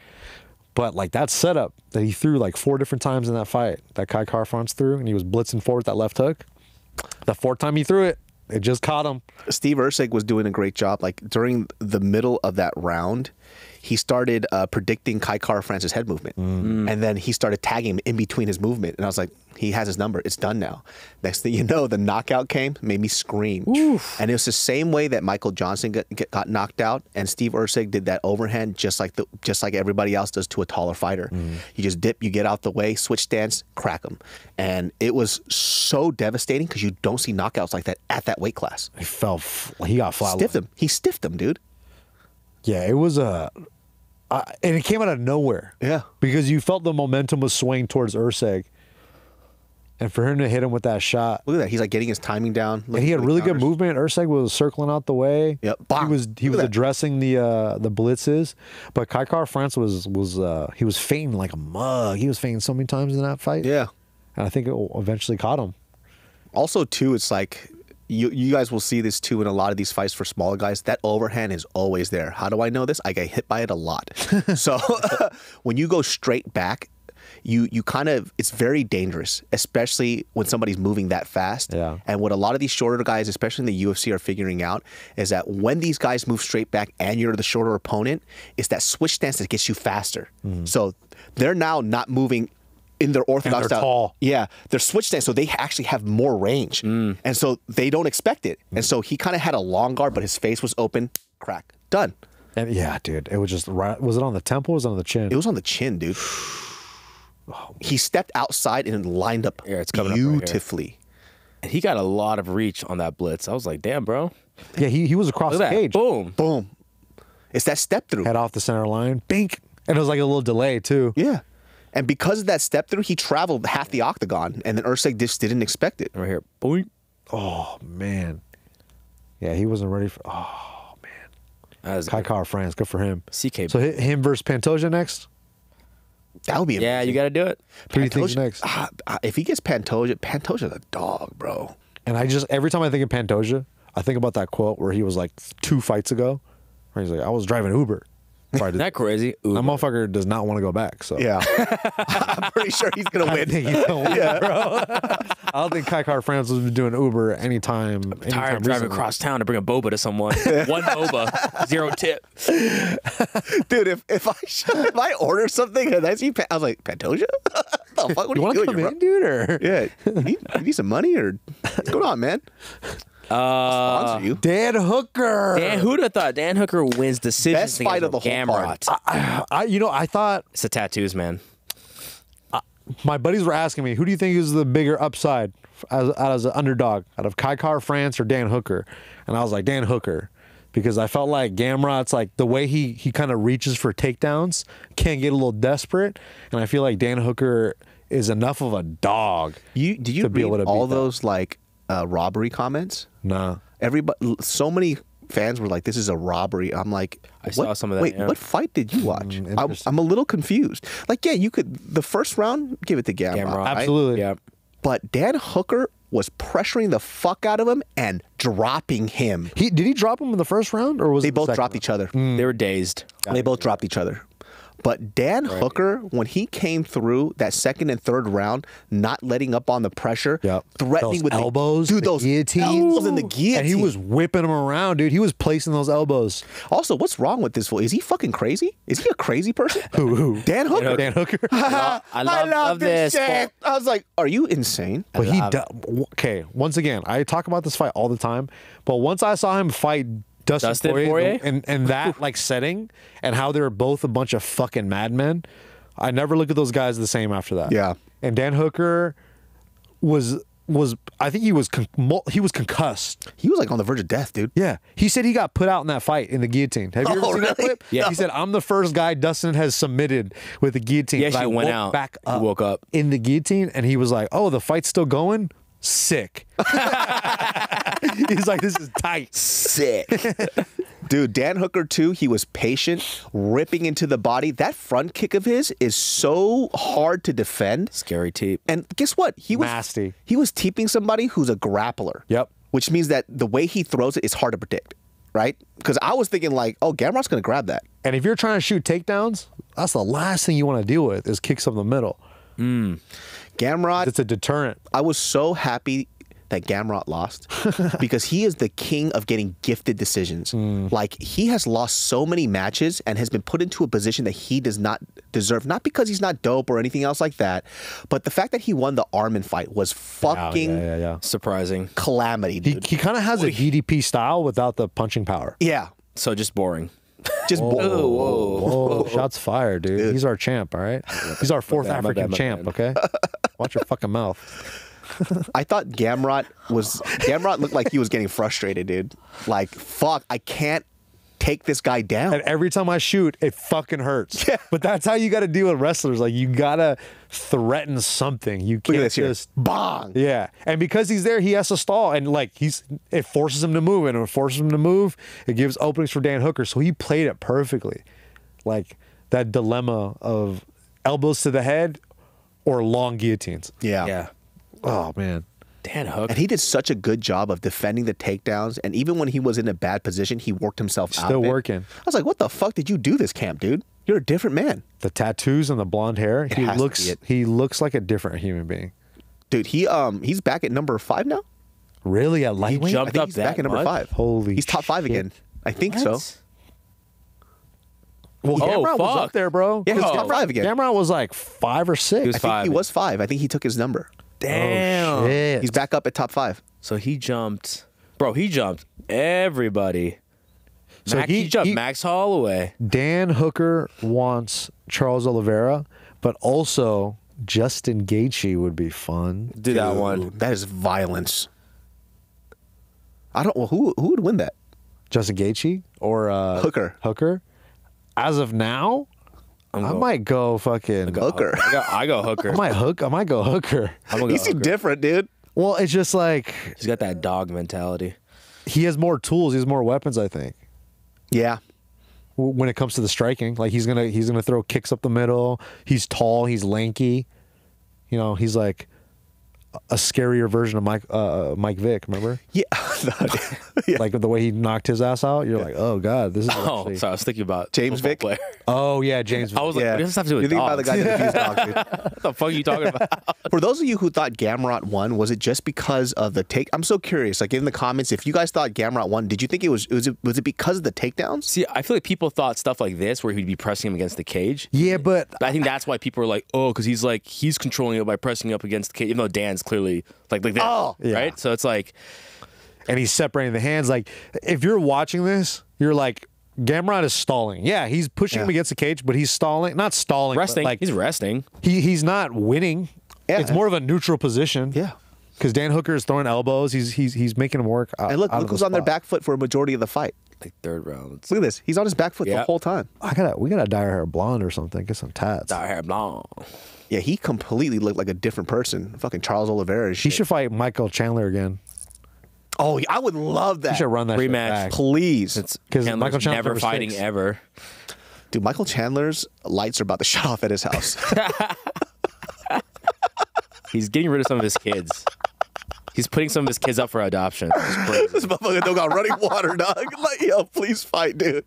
But like that setup that he threw like 4 different times in that fight, that Kai Kara-France threw, and he was blitzing forward that left hook. The 4th time he threw it, it just caught him. Steve Erceg was doing a great job. Like during the middle of that round, he started predicting Kai Kara-France's head movement. And then he started tagging him in between his movement. And I was like, he has his number. It's done now. Next thing you know, the knockout came, made me scream. Oof. And it was the same way that Michael Johnson got knocked out, and Steve Erceg did that overhand just like everybody else does to a taller fighter. You just dip, you get out the way, switch stance, crack him. And it was so devastating because you don't see knockouts like that at that weight class. He fell, he got flatlined. Stiffed him. He stiffed him, dude. Yeah, it was a... and it came out of nowhere. Yeah. Because you felt the momentum was swaying towards Erceg. And for him to hit him with that shot. Look at that. He's like getting his timing down. And he had really good movement. Erceg was circling out the way. Yep. Bam. He was addressing the blitzes. But Kai Kara-France he was feinting like a mug. He was feinting so many times in that fight. Yeah. And I think it eventually caught him. Also, too, it's like... You guys will see this too in a lot of these fights for smaller guys. That overhand is always there. How do I know this? I get hit by it a lot. So when you go straight back, you kind of, it's very dangerous, especially when somebody's moving that fast. Yeah. And what a lot of these shorter guys, especially in the UFC, are figuring out is that when these guys move straight back and you're the shorter opponent, it's that switch stance that gets you faster. So they're now not moving in their orthodox style. Tall. Yeah, they're switch stance, so they actually have more range. And so they don't expect it. And so he kind of had a long guard, but his face was open, crack, done. And yeah, dude, it was just right. Was it on the temple or was it on the chin? It was on the chin, dude. He stepped outside and lined up beautifully. Up right, and he got a lot of reach on that blitz. I was like, damn, bro. Yeah, he was across the cage. Boom. Boom. It's that step through. Head off the center line, bink. And it was like a little delay, too. Yeah. And because of that step through, he traveled half the octagon, and then Erceg just didn't expect it. Right here. Boing. Oh, man. Yeah, he wasn't ready for... Oh, man. Kai Kara-France, good for him. CK. So him versus Pantoja next? That would be amazing. Yeah, you got to do it. Who do you think's next? If he gets Pantoja, Pantoja's a dog, bro. And I just... Every time I think of Pantoja, I think about that quote where he was like 2 fights ago, where he's like, I was driving Uber. Isn't that crazy? Uber. That motherfucker does not want to go back. So yeah, I'm pretty sure he's gonna win. Bro. I don't think Kai Kara-France was doing Uber anytime. I'm tired of driving across town to bring a boba to someone. 1 boba, 0 tip. Dude, if I order something and I see, I was like, Pantoja. The fuck? What you want to come in, dude? Or yeah, you need some money or what's going on, man? Dan Hooker. Who'd have thought Dan Hooker wins decision? Best fight of the whole Gamrot. You know, I thought it's the tattoos, man. my buddies were asking me, who do you think is the bigger upside as an underdog out of Kai Kara-France or Dan Hooker? And I was like, Dan Hooker, because I felt like Gamrot's, like, the way he kind of reaches for takedowns can get a little desperate, and I feel like Dan Hooker is enough of a dog. Do you read all those like robbery comments? No. Everybody, so many fans were like, "This is a robbery." I'm like, I saw some of that. Wait, yeah. What fight did you watch? I'm a little confused. Like, yeah, you could the first round give it to Gamrot, absolutely. Yeah, but Dan Hooker was pressuring the fuck out of him and dropping him. Did he drop him in the first round, or was they both dropped each other? Mm. They were dazed. They both dropped each other. But Dan Hooker, when he came through that second and third round, not letting up on the pressure, threatening with elbows, those guillotines and the guillotine. And he was whipping him around, dude. He was placing those elbows. Also, what's wrong with this fool? Is he fucking crazy? Is he a crazy person? Who? Dan Hooker. Dan Hooker. I love this shit. I was like, are you insane? But okay, once again, I talk about this fight all the time, but once I saw him fight Dustin Poirier and that like setting and how they're both a bunch of fucking madmen. I never look at those guys the same after that. Yeah. And Dan Hooker was I think he was concussed. He was like on the verge of death, dude. Yeah. He said he got put out in that fight in the guillotine. Have you ever seen that clip? Yeah. No. He said, "I'm the first guy Dustin has submitted with the guillotine." Yeah, he went out. He woke up in the guillotine and he was like, "Oh, the fight's still going? Sick." He's like, this is tight. Sick. Dude, Dan Hooker, too, he was patient, ripping into the body. That front kick of his is so hard to defend. Scary teep. And guess what? He was nasty. He was teeping somebody who's a grappler. Yep. Which means that the way he throws it is hard to predict, right? Because I was thinking like, oh, Gamrot's going to grab that. And if you're trying to shoot takedowns, that's the last thing you want to deal with is kicks up the middle. Mm. Gamrot. It's a deterrent. I was so happy that Gamrot lost because he is the king of getting gifted decisions. Mm. Like, he has lost so many matches and has been put into a position that he does not deserve, not because he's not dope or anything else like that, but the fact that he won the Arman fight was fucking surprising. Calamity, dude. He kind of has a DDP style without the punching power. Yeah. So just boring. Just whoa. Shots fired, dude. He's our champ, all right? He's our fourth African champ, okay? Watch your fucking mouth. I thought Gamrot looked like he was getting frustrated, dude. Like, fuck, I can't take this guy down. And every time I shoot, it fucking hurts. Yeah. But that's how you got to deal with wrestlers. Like, you got to threaten something. You can't just... bong! Yeah. And because he's there, he has to stall. And, like, it forces him to move. And it forces him to move. It gives openings for Dan Hooker. So he played it perfectly. Like, that dilemma of elbows to the head or long guillotines. Yeah. Yeah. Oh, man. Dan Hooker. And he did such a good job of defending the takedowns. And even when he was in a bad position, he worked himself out. Still working. I was like, what the fuck did you do this camp, dude? You're a different man. The tattoos and the blonde hair. He looks like a different human being. Dude, he's back at number 5 now? Really? At lightweight? He jumped up back at number 5. Holy shit. He's top 5 again. I think so. Well, Gamrot was up there, bro. Yeah, he's top 5 again. Gamrot was like 5 or 6. He was 5. I think he was 5. I think he took his number. Damn. Oh, shit. He's back up at top 5. So he jumped. Bro, he jumped everybody. So he jumped Max Holloway. Dan Hooker wants Charles Oliveira, but also Justin Gaethje would be fun. Do that one. That is violence. I don't know. Who would win that? Justin Gaethje or Hooker? Hooker? As of now? I might go fucking Hooker. I go Hooker. I might go Hooker. He seemed different, dude. Well, it's just like he's got that dog mentality. He has more tools. He has more weapons, I think. Yeah. When it comes to the striking, like he's gonna throw kicks up the middle. He's tall. He's lanky. You know, he's like a scarier version of Mike Vick. Remember? Yeah. Yeah. Like the way he knocked his ass out, you're like, oh god, this is. Oh, sorry, I was thinking about James Vick. Player. Oh yeah, James. I was like, what does this have to do with dogs? You're thinking about the guy that abused dogs, dude. What the fuck are you talking about? For those of you who thought Gamrot won, was it just because of the take? I'm so curious. Like in the comments, if you guys thought Gamrot won, did you think was it because of the takedowns? See, I feel like people thought stuff like this, where he'd be pressing him against the cage. Yeah, but I think that's why people are like, oh, because he's like he's controlling it by pressing up against the cage, even though Dan's clearly like this, right? Yeah. So it's like. And he's separating the hands. Like, if you're watching this, you're like, Gamrot is stalling. Yeah, he's pushing him against the cage, but he's stalling. Not stalling. Resting. Like, he's resting. He's not winning. Yeah, it's more of a neutral position. Yeah. Because Dan Hooker is throwing elbows. He's making him work. And look who's on their back foot for a majority of the fight. Like third round. Look at this. He's on his back foot the whole time. We gotta dye our hair blonde or something. Get some tats. Dye our hair blonde. Yeah, he completely looked like a different person. Fucking Charles Oliveira. He should fight Michael Chandler again. Oh, I would love that. He should run that rematch, back. Please. Because Michael Chandler's never fighting ever. Dude, Michael Chandler's lights are about to shut off at his house. He's getting rid of some of his kids. He's putting some of his kids up for adoption. This motherfucker don't got running water, dog. Like, yo, please fight, dude.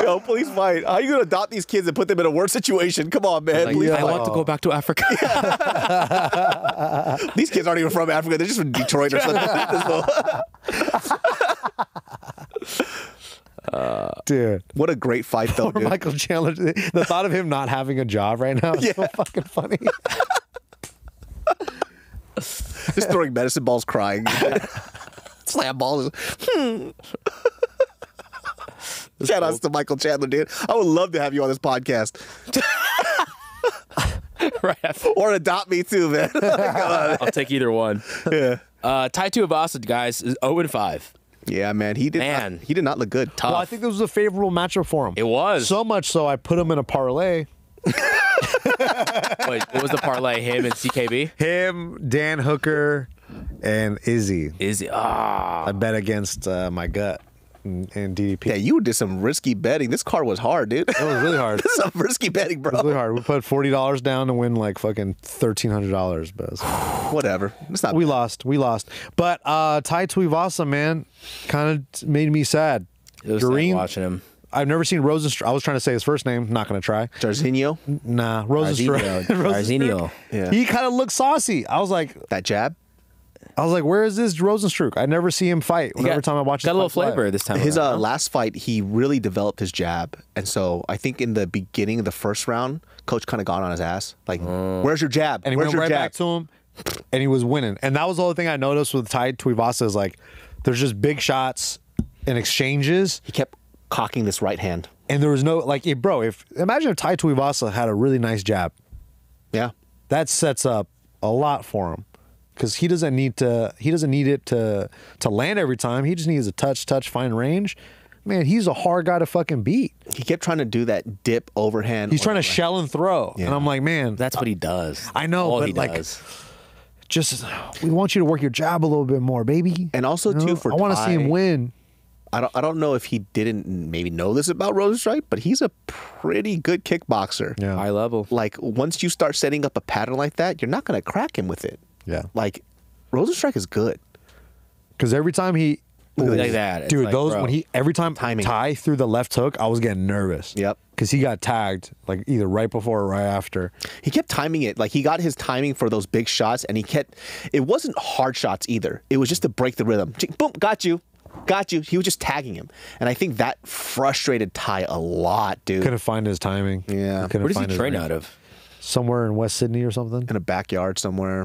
Yo, please fight. How are you gonna adopt these kids and put them in a worse situation? Come on, man. Like, please I want to go back to Africa. Yeah. These kids aren't even from Africa. They're just from Detroit or something. Dude, what a great fight though, dude. Michael Chandler. The thought of him not having a job right now is so fucking funny. Just throwing medicine balls, crying. Slam balls. Shout out to Michael Chandler, dude. I would love to have you on this podcast. Right after. Or adopt me too, man. I'll take either one. Yeah. Tai Tuivasa, guys, is 0-5. Yeah, man. He did not look good. Tough. Well, I think this was a favorable matchup for him. It was. So much so I put him in a parlay. Wait, it was the parlay, him and CKB? Him, Dan Hooker, and Izzy. Izzy. Ah. I bet against my gut. And DDP. Yeah, you did some risky betting. This card was hard, dude. It was really hard. This is some risky betting, bro. It was really hard. We put $40 down to win like fucking $1,300, but whatever. It's not bad. Lost. We lost. But Tai Tuivasa, man, kind of made me sad. It was sad watching him. I've never seen Rozenstruik. I was trying to say his first name. Not going to try. Jarzinho? Nah. Rozenstruik. Jarzinho. Yeah. He kind of looked saucy. I was like. That jab? I was like, where is this Rozenstruik? I never see him fight. Every time I watch his fight. Got a little flavor this time. His last fight, he really developed his jab. And so I think in the beginning of the first round, coach kind of got on his ass. Like, where's your jab? And he went right back to him, and he was winning. And that was the only thing I noticed with Tai Tuivasa is like, there's just big shots and exchanges. He kept cocking this right hand. And there was no, like, bro, imagine if Tai Tuivasa had a really nice jab. Yeah. That sets up a lot for him. Because he doesn't need to, he doesn't need it to land every time. He just needs a touch, find range. Man, he's a hard guy to fucking beat. He kept trying to do that dip overhand. He's trying to shell and throw, and I'm like, man, that's what he does. I know, we want you to work your job a little bit more, baby. And also, you know, too, for I want to see him win. I don't know if he didn't maybe know this about Rozenstruik, but he's a pretty good kickboxer. Yeah, high level. Like once you start setting up a pattern like that, you're not gonna crack him with it. Yeah, like Rozenstruik is good because every time he like that, dude, like, those bro, when he every time timing. Tai threw the left hook, I was getting nervous. Yep, because he got tagged like either right before or right after. He kept timing it, like he got his timing for those big shots, and he kept. It wasn't hard shots either. It was just to break the rhythm. Boom, got you. He was just tagging him, and I think that frustrated Tai a lot, dude. Couldn't find his timing. Yeah, where does he train out of? Somewhere in West Sydney or something? In a backyard somewhere.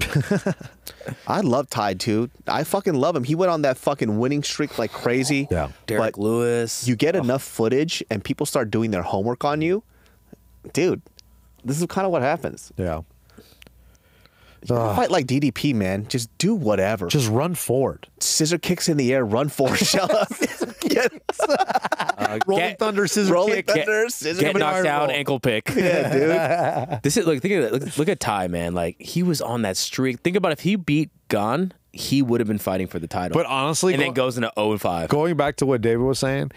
I love Tai, too. I fucking love him. He went on that fucking winning streak like crazy. Yeah. Derek Lewis. You get enough footage and people start doing their homework on you. Dude, this is kind of what happens. Yeah. Fight like DDP, man. Just do whatever. Just run forward. Scissor kicks in the air. Run forward. Shut up. Rolling thunder, scissor kick. Get knocked down, ankle pick. Yeah, dude. This is look at Tai, man. Like he was on that streak. Think about if he beat Gunn, he would have been fighting for the title. But honestly, and then goes into 0-5. Going back to what David was saying,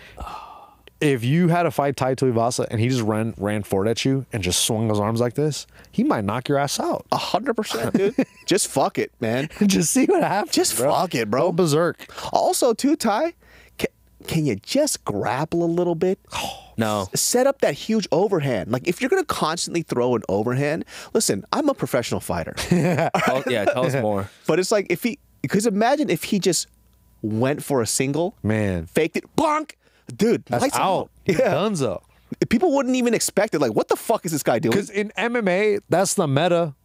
if you had to fight Tai Tuivasa and he just ran forward at you and just swung his arms like this, he might knock your ass out. 100%, dude. Just fuck it, man. Just see what happens. Just fuck it, bro. Go berserk. Also, too, Tai. Can you just grapple a little bit? No. Set up that huge overhand. Like, if you're going to constantly throw an overhand, listen, I'm a professional fighter. Yeah, tell us more. But it's like, because imagine if he just went for a single, man, faked it, bonk, dude, that's out. Yeah. Dunzo. People wouldn't even expect it. Like, what the fuck is this guy doing? Because in MMA, that's the meta,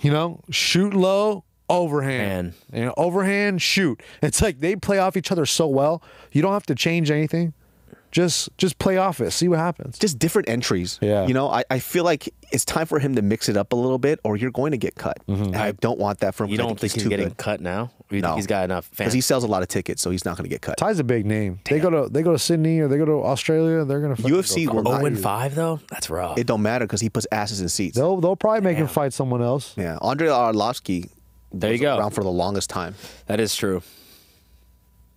you know, shoot low. Overhand, you know, overhand shoot. It's like they play off each other so well. You don't have to change anything. Just play offense, see what happens. Just different entries. Yeah. You know, I feel like it's time for him to mix it up a little bit, or you're going to get cut. Mm-hmm. And I don't want that from him. You don't think he's getting cut now? Or you think he's got enough fans? Because he sells a lot of tickets, so he's not going to get cut. Ty's a big name. Damn. They go to Sydney or they go to Australia. They're going to UFC. 0-5 though. That's rough. It don't matter because he puts asses in seats. They'll probably make him fight someone else. Yeah. Andrei Arlovski. There you go. Around for the longest time. That is true.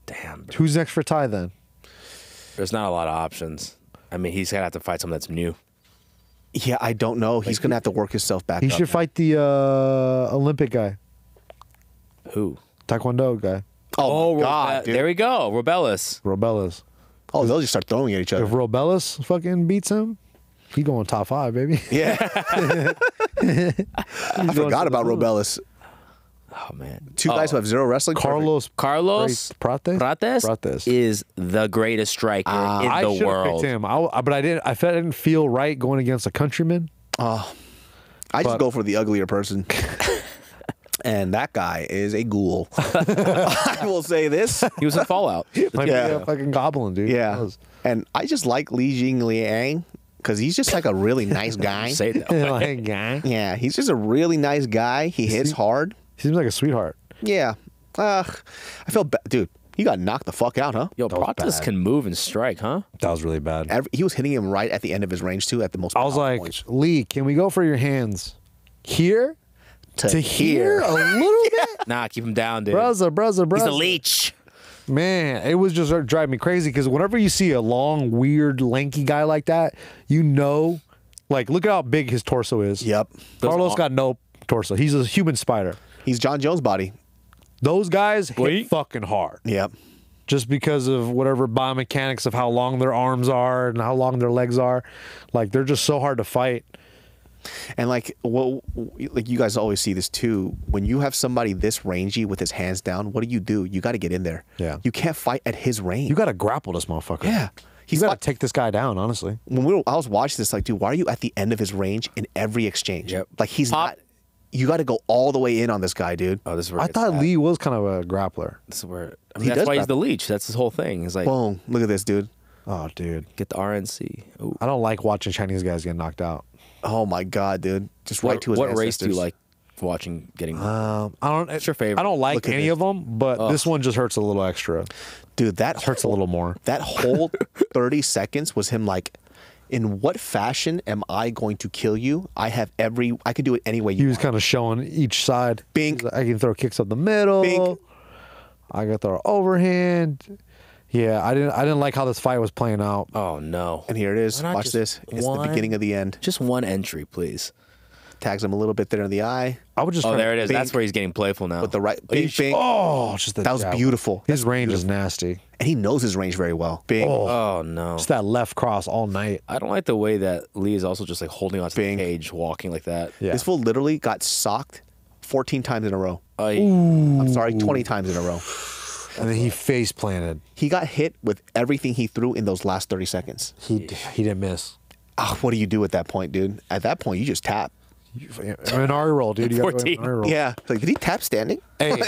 Damn. Bro. Who's next for Ty then? There's not a lot of options. I mean, he's going to have to fight something that's new. Yeah, I don't know. He's going to have to work himself back up. He should fight the Olympic guy. Who? Taekwondo guy. Oh God. There we go. Robelis. Robelis. Oh, they'll just start throwing at each other. If Robelis fucking beats him, he going top 5, baby. Yeah. I forgot about Robelis. Oh, man. Two guys who have zero wrestling. Carlos Prates is the greatest striker in the world. I should have picked him, but I didn't feel right going against a countryman. I just go for the uglier person. And that guy is a ghoul. I will say this. He was in Fallout. Might be a fucking goblin, dude. Yeah. And I just like Li Jingliang. Because he's just like a really nice guy. Say that. Yeah, he's just a really nice guy. He hits hard. He seems like a sweetheart. Yeah. I feel bad. Dude, he got knocked the fuck out, huh? Yo, Prates can move and strike, huh? That was really bad. He was hitting him right at the end of his range, too, at the most. I was like, points. Lee, can we go for your hands? Here? To here? A little bit? Nah, keep him down, dude. Brother. He's a leech. Man, it was just driving me crazy because whenever you see a long, weird, lanky guy like that, you know, like, look at how big his torso is. Yep. Carlos got no torso. He's a human spider. He's John Jones' body. Those guys hit fucking hard. Yep. Just because of whatever biomechanics of how long their arms are and how long their legs are. Like, they're just so hard to fight. And, like, well, like you guys always see this, too. When you have somebody this rangy with his hands down, what do? You got to get in there. Yeah. You can't fight at his range. You got to grapple this motherfucker. Yeah. He's got to take this guy down, honestly. When I was watching this, like, dude, why are you at the end of his range in every exchange? Yep. Like, he's not... You got to go all the way in on this guy, dude. Oh, this is where I thought Lee was kind of a grappler. This is where that's why he's the leech. That's his whole thing. He's like, boom! Look at this, dude. Oh, dude, get the RNC. Ooh. I don't like watching Chinese guys get knocked out. Oh my god, dude! Just right to his ancestors. What race do you like watching getting? I don't. What's your favorite? I don't like any of them, but this one just hurts a little extra. Dude, that hurts a little more. That whole 30 seconds was him like. In what fashion am I going to kill you? I can do it any way you want. He was kind of showing each side. Bink. I can throw kicks up the middle. Bink. I can throw overhand. Yeah, I didn't like how this fight was playing out. Oh, no. And here it is. Watch this. It's the beginning of the end. Just one entry, please. Tags him a little bit there in the eye. I would just. Oh, there it is. That's where he's getting playful now. With the right. Bink. Oh, just that was beautiful. His range is nasty. And he knows his range very well. Bing. Oh, no. Just that left cross all night. I don't like the way that Lee is also just like holding onto the cage, walking like that. Yeah. This fool literally got socked 14 times in a row. I'm sorry, 20 times in a row. And then he face planted. He got hit with everything he threw in those last 30 seconds. He didn't miss. Oh, what do you do at that point, dude? At that point, you just tap. An RE roll, dude. You got an RE roll. Yeah. Like, did he tap standing? Hey.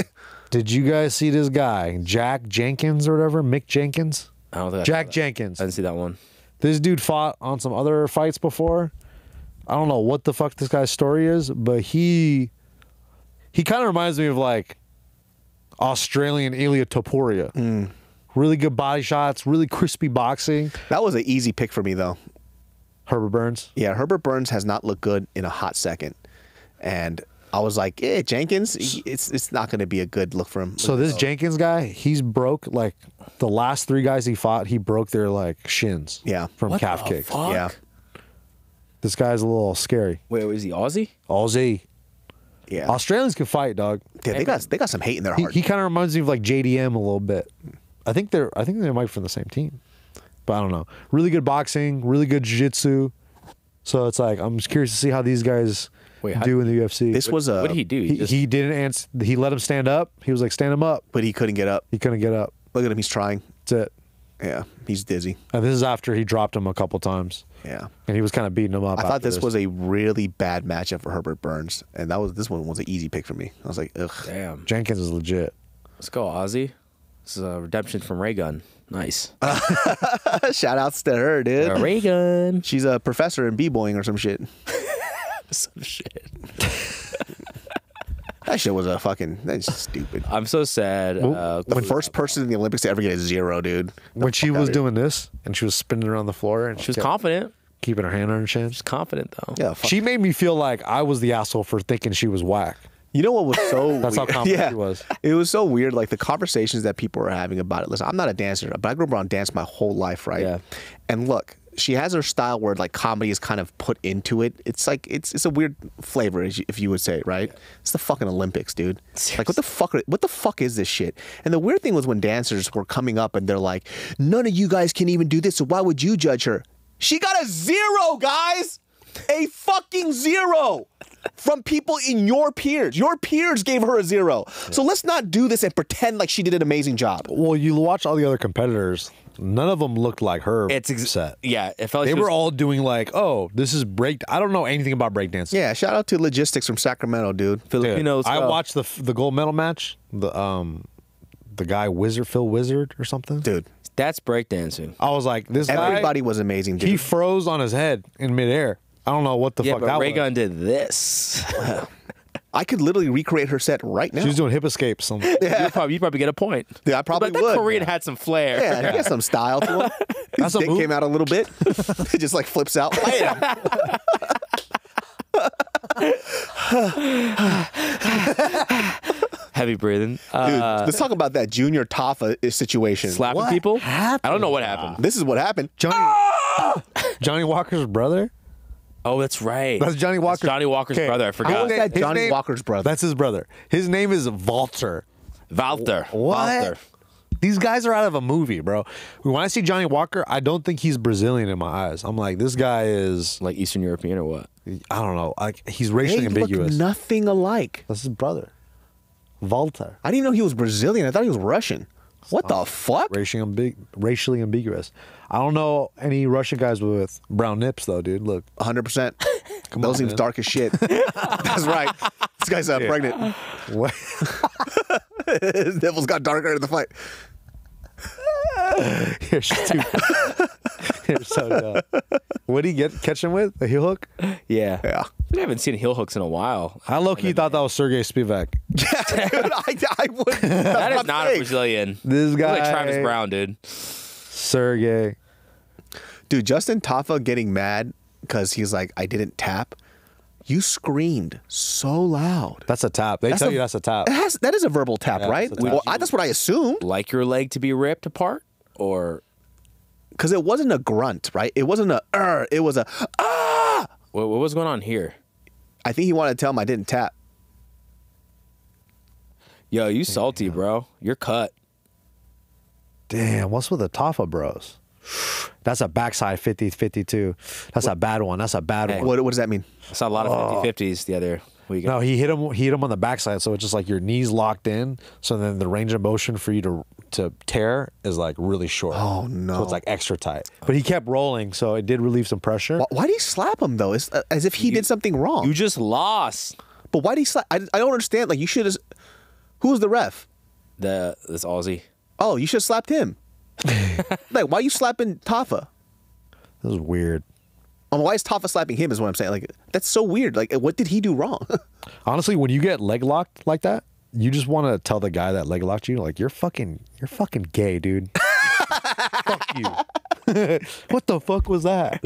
Did you guys see this guy, Jack Jenkins or whatever? Mick Jenkins? I don't think Jack Jenkins. I didn't see that one. This dude fought on some other fights before. I don't know what the fuck this guy's story is, but he kind of reminds me of like Australian Ilia Topuria. Mm. Really good body shots, really crispy boxing. That was an easy pick for me though. Herbert Burns? Yeah, Herbert Burns has not looked good in a hot second. And I was like, yeah, Jenkins, it's not going to be a good look for him. So this Jenkins guy, he's broke, like, the last 3 guys he fought, he broke their, like, shins. Yeah. From calf kicks. Fuck? Yeah. This guy's a little scary. Wait, is he Aussie? Aussie. Yeah. Australians can fight, dog. Yeah, they got some hate in their heart. He kind of reminds me of, like, JDM a little bit. I think they might be from the same team. But I don't know. Really good boxing, really good jiu-jitsu. So it's like, I'm just curious to see how these guys... Wait, do in the UFC. This was a. What did he do? He didn't answer. He let him stand up. He was like, "Stand him up," but he couldn't get up. He couldn't get up. Look at him. He's trying. That's it. Yeah, he's dizzy. And this is after he dropped him a couple times. Yeah, and he was kind of beating him up. I thought this was a really bad matchup for Herbert Burns, and this one was an easy pick for me. I was like, ugh, damn. Jenkins is legit. Let's go, Aussie. This is a redemption from Raygun. Nice. Shout outs to her, dude. Raygun. She's a professor in b-boying or some shit. Some shit. That shit was a fucking... That's stupid. I'm so sad. The first person in the Olympics to ever get a zero, dude. When she was doing this and she was spinning around the floor and she was confident. Keeping her hand on her chin. She's confident, though. Yeah. She made me feel like I was the asshole for thinking she was whack. You know what was so weird? That's how confident she was. It was so weird, like the conversations that people were having about it. Listen, I'm not a dancer, but I grew up around dance my whole life, right? Yeah. And look, she has her style where like comedy is kind of put into it. It's like, it's a weird flavor, if you would say, right? Yeah. It's the fucking Olympics, dude. Seriously. Like, what the fuck is this shit? And the weird thing was when dancers were coming up and they're like, none of you guys can even do this, so why would you judge her? She got a zero, guys! A fucking zero from people in your peers. Your peers gave her a zero. Yeah. So let's not do this and pretend like she did an amazing job. Well, you watch all the other competitors. None of them looked like her. Yeah, it felt like they were all doing like, oh, this is break. I don't know anything about breakdancing. Yeah, shout out to Logistics from Sacramento, dude. Filipinos. Dude, I watched the gold medal match. The guy Phil Wizard or something. Dude. That's breakdancing. I was like, this guy. Everybody was amazing, dude. He froze on his head in midair. I don't know what the fuck that was. Raygun did this. I could literally recreate her set right now. She was doing hip escapes. Yeah. You'd probably get a point. Yeah, I probably would. That Korean had some flair. Yeah, he had some style to him. His dick came out a little bit. It just like flips out. Heavy breathing. Dude, let's talk about that Junior Tafa situation. Slapping people? Happened? I don't know what happened. This is what happened. Johnny Walker's brother? Oh, that's right. That's Johnny Walker's, brother. I forgot. Was that Johnny Walker's brother? That's his brother. His name is Walter. Walter. What? Walter. These guys are out of a movie, bro. When I see Johnny Walker, I don't think he's Brazilian in my eyes. I'm like, this guy is... Like Eastern European or what? I don't know. Like, he's racially ambiguous. Look nothing alike. That's his brother. Walter. I didn't know he was Brazilian. I thought he was Russian. What the fuck? Racially ambiguous. I don't know any Russian guys with brown nips, though, dude. Look. 100%. Those seem dark as shit. That's right. This guy's pregnant. What? His nipples got darker in the fight. You're stupid. You're so dumb. What did he catch him with? A heel hook? Yeah. Yeah. I haven't seen heel hooks in a while. I low-key thought that was Sergei Spivak. Yeah, dude, I wouldn't. That is not a Brazilian. This guy. He's like Travis Brown, dude. Sergei. Dude, Justin Tafa getting mad because he's like, I didn't tap. You screamed so loud. That's a tap. They tell you that's a tap. That is a verbal tap, right? That's, well, that's what I assumed. Like your leg to be ripped apart? Or... Because it wasn't a grunt, right? It wasn't a, it was a, ah! What was going on here? I think he wanted to tell him I didn't tap. Yo, you salty, bro. You're cut. Damn, what's with the Tafa bros? That's a backside 50-52. That's a bad one. That's a bad one. What does that mean? I saw a lot of 50-50s the other week. No, he hit him on the backside, so it's just like your knees locked in, so then the range of motion for you to tear is like really short. Oh, no. So it's like extra tight. But he kept rolling, so it did relieve some pressure. Why did he slap him, though? It's as if he did something wrong. You just lost. But why did he slap? I don't understand. Like, you should have... Who was the ref? That's Aussie. Oh, you should have slapped him. Like, why are you slapping Tafa? That was weird. Why is Tafa slapping him is what I'm saying. Like, that's so weird. Like, what did he do wrong? Honestly, when you get leg locked like that, you just want to tell the guy that leg locked you, like, you're fucking gay, dude. Fuck you. What the fuck was that?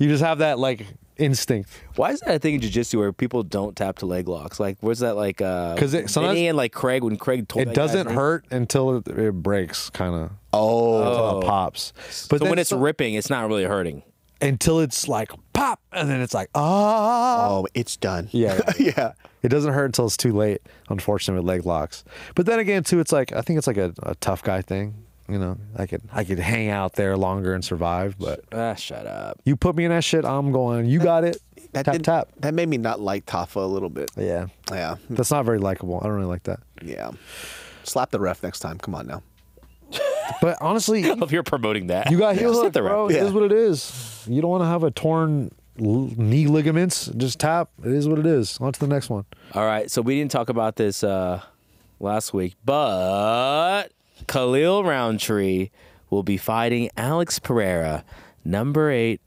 You just have that, like, instinct. Why is that a thing in jiu-jitsu where people don't tap to leg locks? Like, where's that, like, because sometimes and like Craig, when Craig told it doesn't hurt until it breaks, kind of. Oh, until it pops. But so when it's ripping, it's not really hurting until it's like pop, and then it's like oh, it's done. Yeah, yeah. Yeah. It doesn't hurt until it's too late. Unfortunately, with leg locks. But then again, too, it's like I think it's like a tough guy thing. You know, I could hang out there longer and survive, but shut up. You put me in that shit, I'm going. You got it. Tap. That made me not like Tafa a little bit. Yeah, yeah. That's not very likable. I don't really like that. Yeah. Slap the ref next time. Come on now. But honestly, if you're promoting that, you got heel hook, bro. Yeah. It is what it is. You don't want to have a torn knee ligaments. Just tap. It is what it is. On to the next one. All right. So we didn't talk about this last week, but Khalil Rountree will be fighting Alex Pereira, number 8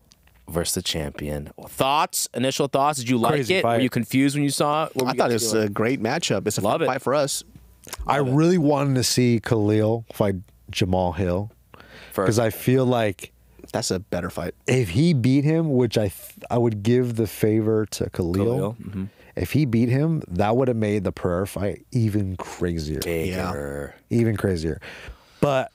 versus the champion. Thoughts? Initial thoughts? Did you like Crazy it? Fight. Were you confused when you saw it? I thought it was a great matchup. It's a fun fight for us. I really wanted to see Khalil fight Jamal Hill because I feel like that's a better fight. If he beat him, which I would give the favor to Khalil. Mm-hmm. If he beat him, that would have made the Pereira fight even crazier. Yeah. Even crazier. But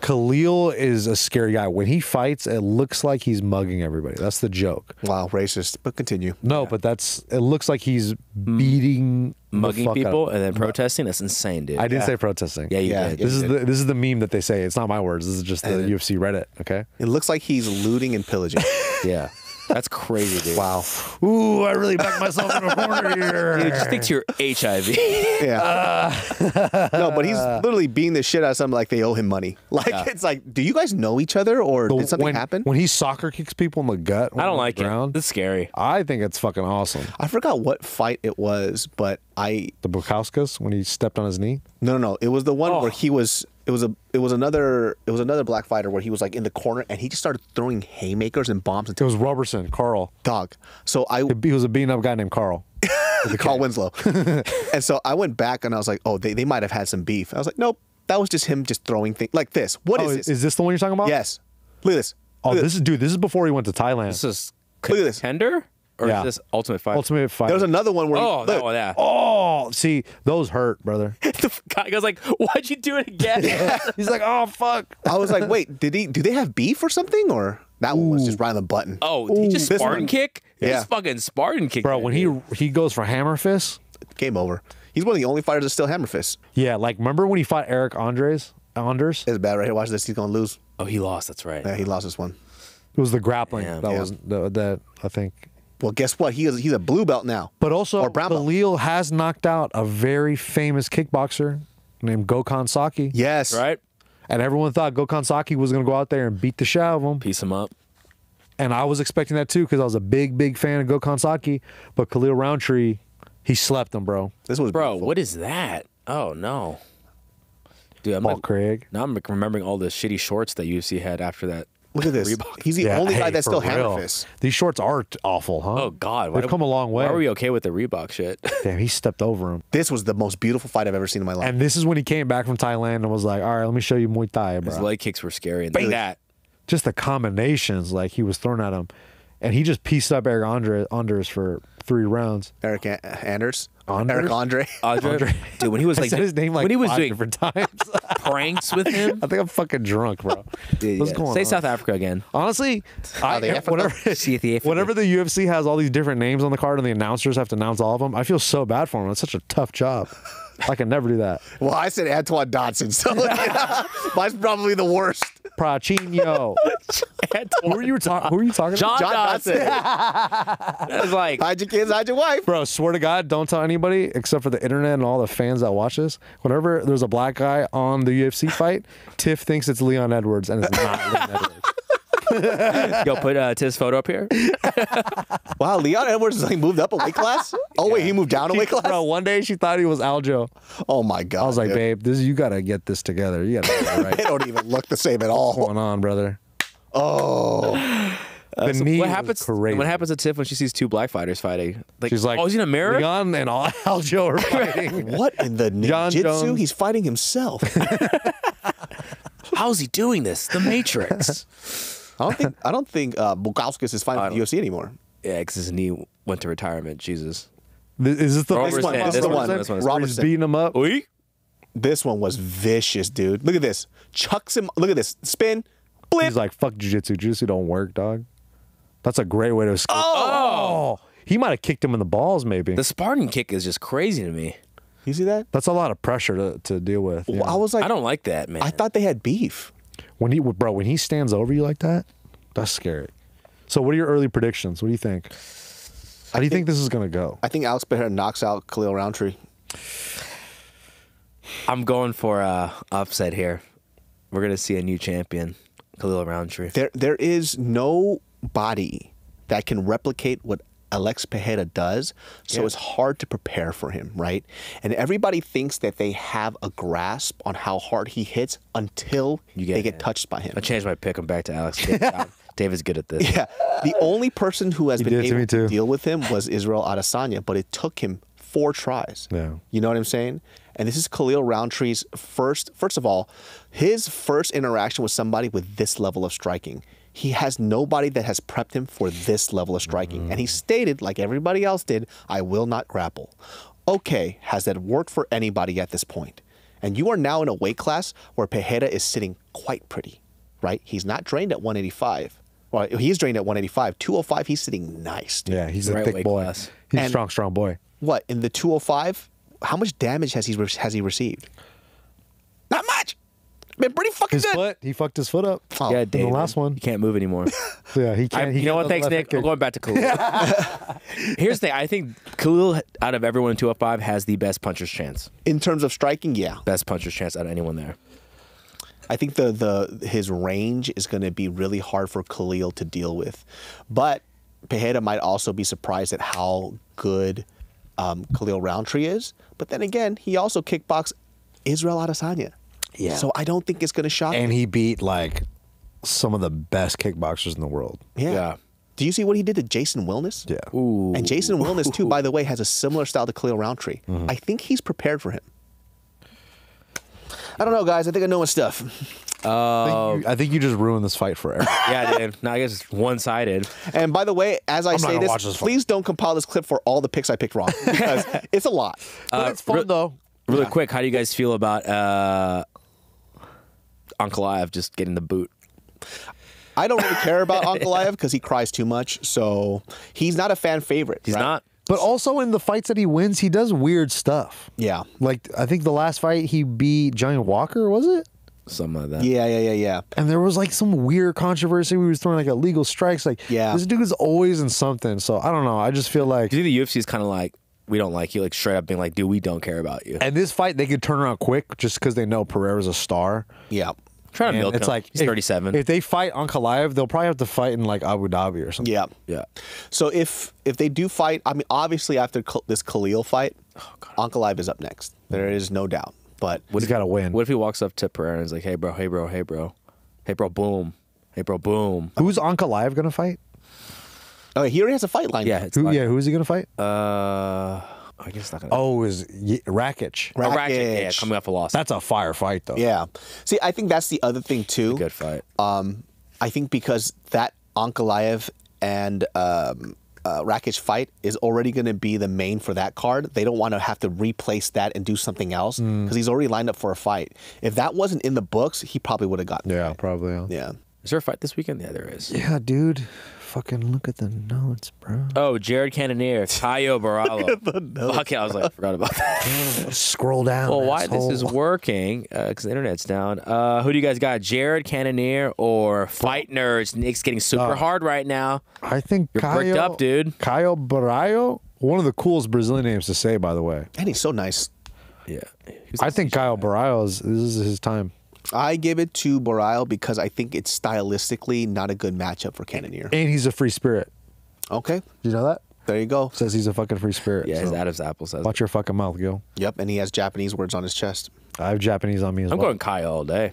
Khalil is a scary guy. When he fights, it looks like he's mugging everybody. That's the joke. Wow, racist. But continue. No, but that's, it looks like he's beating, mugging people and then protesting. That's insane, dude. I didn't say protesting. Yeah, you did. This is the meme that they say. It's not my words. This is just the UFC Reddit, okay? It looks like he's looting and pillaging. Yeah. That's crazy, dude. Wow. Ooh, I really backed myself in a corner here. Dude, just think to your HIV. Yeah. No, but he's literally beating the shit out of something like they owe him money. Like, it's like, do you guys know each other or did something happen? When he soccer kicks people in the gut. I don't like it. It's scary. I think it's fucking awesome. I forgot what fight it was, but The Bukauskas when he stepped on his knee? No. It was the one where he was... It was another black fighter where he was like in the corner and he just started throwing haymakers and bombs. It was Robertson, Carl. Dog. So he was a beaten up guy named Carl. Carl Winslow. And so I went back and I was like, oh, they might have had some beef. I was like, nope, that was just him just throwing things like this. What is this? Is this the one you're talking about? Yes. Look at this. This is before he went to Thailand. This is Contender? Or is this Ultimate Fighter? Ultimate Fighter. There was another one where Oh, see, those hurt, brother. The guy was like, why'd you do it again? Yeah. He's like, oh, fuck. I was like, wait, do they have beef or something? Or that one was just right on the button. Oh, did he just Spartan kick? Yeah. He just fucking Spartan kick. Bro, when he goes for hammer fist. Game over. He's one of the only fighters that still hammer fist. Yeah, like, remember when he fought Eric Anders? It's bad right here. Watch this. He's going to lose. Oh, he lost. That's right. Yeah, he lost this one. It was the grappling. Damn, that was, that I think... Well, guess what? He's a blue belt now. But also, Khalil has knocked out a very famous kickboxer named Gokhan Saki. Yes. Right? And everyone thought Gokhan Saki was going to go out there and beat the shit out of him. Piece him up. And I was expecting that too because I was a big, big fan of Gokhan Saki. But Khalil Rountree, he slept him, bro. This was beautiful. What is that? Oh, no. Dude, now I'm remembering all the shitty shorts that UFC had after that. Look at this. He's the only guy that's still hammer fist. These shorts are awful, huh? Oh, God. They've come a long way. Why are we okay with the Reebok shit? Damn, he stepped over him. This was the most beautiful fight I've ever seen in my life. And this is when he came back from Thailand and was like, all right, let me show you Muay Thai, bro. His leg kicks were scary. Like that. Just the combinations, like, he was thrown at him. And he just pieced up Eric Anders for 3 rounds. Eric Anders? Eric Andre. Dude, when he was like, his name like when he was doing different times pranks with him. I think I'm fucking drunk, bro. Dude, what's going on? Say South Africa again. Honestly, whenever the UFC has all these different names on the card and the announcers have to announce all of them, I feel so bad for him. It's such a tough job. I can never do that. Well, I said Antoine Dotson, so mine's probably the worst. Prachinio. Who are you talking about? John Dotson. That was like, hide your kids, hide your wife. Bro, swear to God, don't tell anybody except for the internet and all the fans that watch this. Whenever there's a black guy on the UFC fight, Tiff thinks it's Leon Edwards, and it's not Leon Edwards. Go put Tiff's photo up here. Wow, Leon Edwards has like moved up a weight class. Oh wait, he moved down a weight class. Bro, one day she thought he was Aljo. Oh my God! I was like, babe, you gotta get this together. You gotta get it right. They don't even look the same at all. What's going on, brother? Oh. What happens to Tiff when she sees 2 black fighters fighting? Like, she's like, oh, is he in America? Leon and Aljo are fighting. What in the ninjutsu? He's fighting himself. How's he doing this? The Matrix. I don't think Bukauskas is fighting for the UFC anymore. Yeah, because his knee went to retirement. Jesus. Is this the one? This one. Robert's beating him up. Oy? This one was vicious, dude. Look at this. Chucks him. Look at this. Spin. Blip. He's like, fuck jiu-jitsu. Jiu-jitsu don't work, dog. That's a great way to escape. Oh! He might have kicked him in the balls, maybe. The Spartan kick is just crazy to me. You see that? That's a lot of pressure to deal with. Well, I was like, I don't like that, man. I thought they had beef. When he stands over you like that, that's scary. So what are your early predictions? What do you think? How do you think this is going to go? I think Alex Pereira knocks out Khalil Rountree. I'm going for an upset here. We're going to see a new champion, Khalil Rountree. There is nobody that can replicate what Alex Pereira does, so it's hard to prepare for him, right? And everybody thinks that they have a grasp on how hard he hits until they get touched by him. I changed my pick. I'm back to Alex. David's good at this. Yeah. The only person who has been able to deal with him was Israel Adesanya, but it took him 4 tries. Yeah. You know what I'm saying? And this is Khalil Rountree's first interaction with somebody with this level of striking. He has nobody that has prepped him for this level of striking. And he stated, like everybody else did, I will not grapple. Okay, has that worked for anybody at this point? And you are now in a weight class where Pereira is sitting quite pretty, right? He's not drained at 185. Well, he's drained at 185. 205, he's sitting nice, dude. Yeah, he's a thick boy. Class. He's a strong, strong boy. What, in the 205, how much damage has he received? Not much. Been pretty fucking good. Foot, he fucked his foot up. Oh, yeah, David, the last one. He can't move anymore. Yeah, he can't. You know what? Thanks, Nick. I'm going back to Khalil. Here's the thing. I think Khalil, out of everyone in 205, has the best puncher's chance. In terms of striking, yeah. Best puncher's chance out of anyone there. I think his range is going to be really hard for Khalil to deal with. But Pereira might also be surprised at how good Khalil Rountree is. But then again, he also kickboxed Israel Adesanya. Yeah. So I don't think it's going to shock him. And he beat, like, some of the best kickboxers in the world. Yeah. Do you see what he did to Jason Wilnis? Yeah. Ooh. And Jason Wilnis, too, by the way, has a similar style to Khalil Rountree. I think he's prepared for him. I don't know, guys. I think I know my stuff. I think you just ruined this fight forever. Yeah, I did. No, I guess it's one-sided. And by the way, as I say this, please don't compile this clip for all the picks I picked wrong. Because it's a lot. But it's fun, though. Really quick, how do you guys feel about Ankalaev just getting the boot? I don't really care about Ankalaev because he cries too much, so he's not a fan favorite. He's not. But also in the fights that he wins, he does weird stuff. Yeah. Like, I think the last fight he beat Johnny Walker, was it? Something like that. Yeah. And there was like some weird controversy. We was throwing like illegal strikes. Like, this dude is always in something, so I don't know. I just feel like... Do you think the UFC is kind of like, we don't like you, like straight up being like, dude, we don't care about you. And this fight, they could turn around quick just because they know Pereira's a star. Yeah. Try to milk him. It's like, he's 37. If they fight Ankalaev, they'll probably have to fight in like Abu Dhabi or something. Yeah. So if they do fight, I mean, obviously after this Khalil fight, Ankalaev is up next. There is no doubt. But he's got to win. What if he walks up to Pereira and is like, hey, bro, hey, bro, hey, bro. Hey, bro, boom. Hey, bro, boom. Who's Ankalaev going to fight? Oh, he already has a fight line. Who is he going to fight? I guess not going to. Oh, is Rakic. Oh, Rakic, yeah, coming up a loss. That's a fire fight, though. Yeah. See, I think that's the other thing, too. Good fight. I think because that Ankalaev and Rakic fight is already going to be the main for that card. They don't want to have to replace that and do something else because he's already lined up for a fight. If that wasn't in the books, he probably would have gotten probably. Yeah. Is there a fight this weekend? Yeah, there is. Yeah, dude. Fucking look at the notes, bro. Oh, Jared Cannonier, Caio Borralho. Look at the notes, okay, I was like, I forgot about that. Scroll down. Well, why this is working? Because the internet's down. Who do you guys got? Jared Cannonier or Fight Nerds? Nick's getting super hard right now. I think you're bricked up, dude. Caio Borralho, one of the coolest Brazilian names to say, by the way. And he's so nice. Yeah. I think Caio Borralho this is his time. I give it to Borralho because I think it's stylistically not a good matchup for Cannonier. And he's a free spirit. Okay. Did you know that? There you go. Says he's a fucking free spirit. Yeah, so his Adam's apple says. Watch your fucking mouth, Gil. Yep, and he has Japanese words on his chest. I have Japanese on me as well. I'm going Caio all day.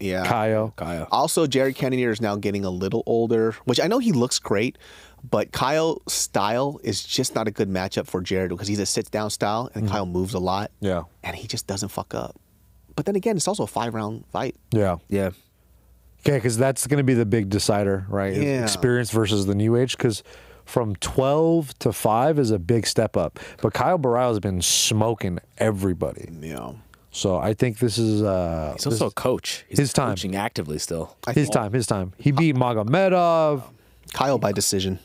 Yeah. Caio. Also, Jared Cannonier is now getting a little older, which I know he looks great, but Caio's style is just not a good matchup for Jared because he's a sit-down style, and Caio moves a lot. Yeah. And he just doesn't fuck up. But then again, it's also a 5-round fight. Yeah. Okay, because that's going to be the big decider, right? Yeah. Experience versus the new age, because from 12 to 5 is a big step up. But Caio Borralho has been smoking everybody. Yeah. So I think this is... he's also a coach. He's his time. Coaching actively still. His time. He beat Magomedov. Caio by decision.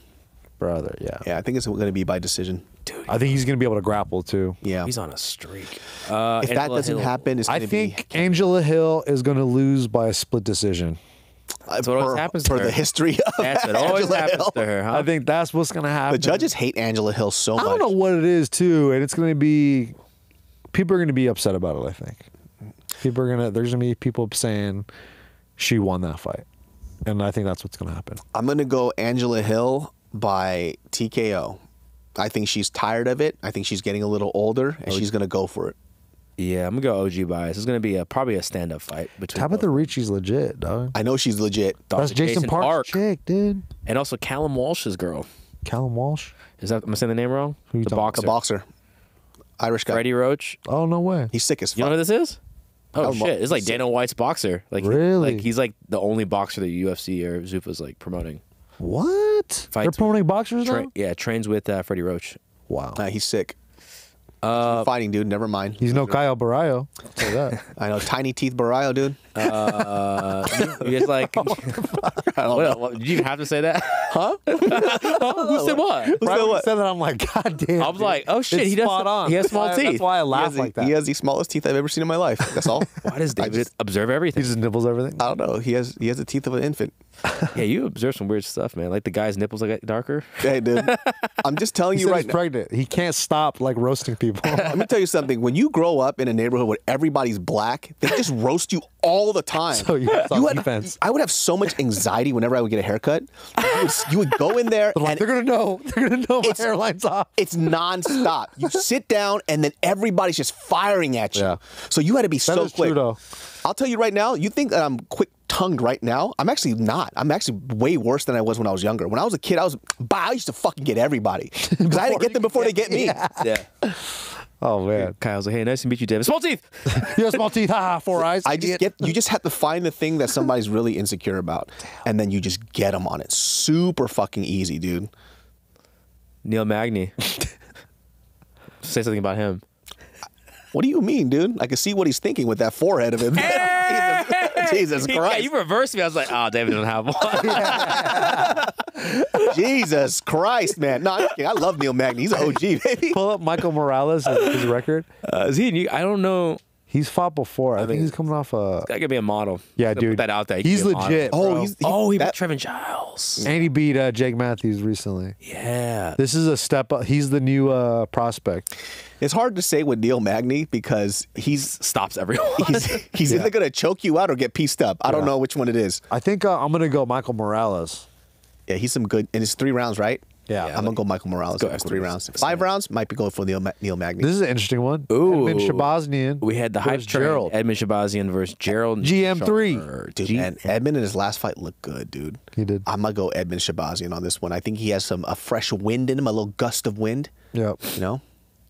Brother, yeah. Yeah, I think it's going to be by decision. Dude, I think he's going to be able to grapple, too. Yeah. He's on a streak. If that doesn't happen, it's going to be... I think Angela Hill is going to lose by a split decision. That's what always happens to her. For the history of that's what always happens to her, huh? I think that's what's going to happen. The judges hate Angela Hill so much. I don't know what it is, too, and it's going to be... People are going to be upset about it, I think. There's going to be people saying she won that fight. And I think that's what's going to happen. I'm going to go Angela Hill... by TKO. I think she's tired of it. I think she's getting a little older, and she's going to go for it. Yeah, I'm going to go OG bias. It's going to be probably a stand-up fight. How about the Ricci's legit, dog? I know she's legit. That's Jason Park's chick, dude. And also Callum Walsh's girl. Callum Walsh? Is that, am I saying the name wrong? The boxer. The boxer. Irish guy. Freddie Roach. Oh, no way. He's sick as fuck. You know who this is? Oh, Callum shit. It's like Dana White's boxer. Like, really? Like, he's like the only boxer that UFC or Zupa's like promoting. What? They're promoting boxers now? Yeah, trains with Freddie Roach. Wow. He's sick. Fighting, dude. Never mind. He's no Caio Borralho. I'll tell you that. I know. Tiny Teeth Borralho, dude. You guys like... what, did you have to say that? Huh? Who said what? Who said that? I'm like, God damn. I was like, oh shit. He does spot on. He has small teeth. That's why I laugh like that. He has the smallest teeth I've ever seen in my life. That's all. Why does David just observe everything? He just nibbles everything? I don't know. He has the teeth of an infant. Yeah, you observe some weird stuff, man. Like the guy's nipples got darker. Hey, dude. I'm just telling you right now. He's pregnant. He can't stop like roasting people. Let me tell you something. When you grow up in a neighborhood where everybody's black, they just roast you all the time. So I would have so much anxiety whenever I would get a haircut. You would go in there and they're gonna know. They're gonna know my hairline's off. It's nonstop. You sit down and then everybody's just firing at you. Yeah. So you had to be so quick. True, I'll tell you right now. You think that I'm quick tongued right now? I'm actually not. I'm actually way worse than I was when I was younger. When I was a kid, I used to fucking get everybody because I had to get them before they get me. Yeah. Oh man, Kyle's like, hey, nice to meet you, David. Small teeth. You have small teeth. Ha ha. Four eyes. You just have to find the thing that somebody's really insecure about, and then you just get them on it. Super fucking easy, dude. Neil Magny. Say something about him. What do you mean, dude? I can see what he's thinking with that forehead of him. Jesus Christ. Yeah, you reversed me. I was like, oh, David doesn't have one. Jesus Christ, man. No, I'm kidding. I love Neil Magny. He's an OG, baby. Pull up Michael Morales, his record. Is he new? I don't know. He's fought before. I think he's coming off a... That could be a model. Yeah, dude. Put that out there. He's legit. Model, he beat Trevin Giles. And he beat Jake Matthews recently. Yeah. This is a step up. He's the new prospect. It's hard to say with Neil Magny because he stops everyone. He's either going to choke you out or get pieced up. I don't know which one it is. I think I'm going to go Michael Morales. Yeah, he's some good... And it's 3 rounds, right? Yeah, I'm going to go Michael Morales. It's 3 rounds. 5 rounds, might be going for Neil Magny. This is an interesting one. Ooh. Edmund Shabazian. We had the hype train. Gerald. Edmund Shabazian versus Gerald. GM3. Dude, and Edmund in his last fight looked good, dude. He did. I'm going to go Edmund Shabazian on this one. I think he has a fresh wind in him, a little gust of wind. Yep. You know?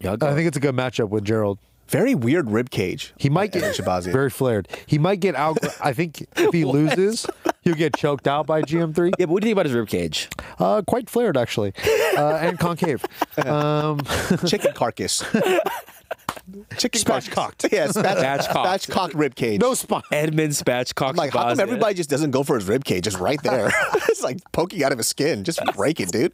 Yeah. I think it's a good matchup with Gerald. Very weird rib cage. He might get Shabazian. Very flared. He might get out. I think if he loses, he'll get choked out by GM3. Yeah, but what do you think about his rib cage? Quite flared, actually, and concave. Chicken carcass. Chicken spatchcocked. Yeah, spatchcocked rib cage. No spine. Edmund spatchcocked. I'm like, how come everybody just doesn't go for his rib cage? Just right there. It's like poking out of his skin. Just break it, dude.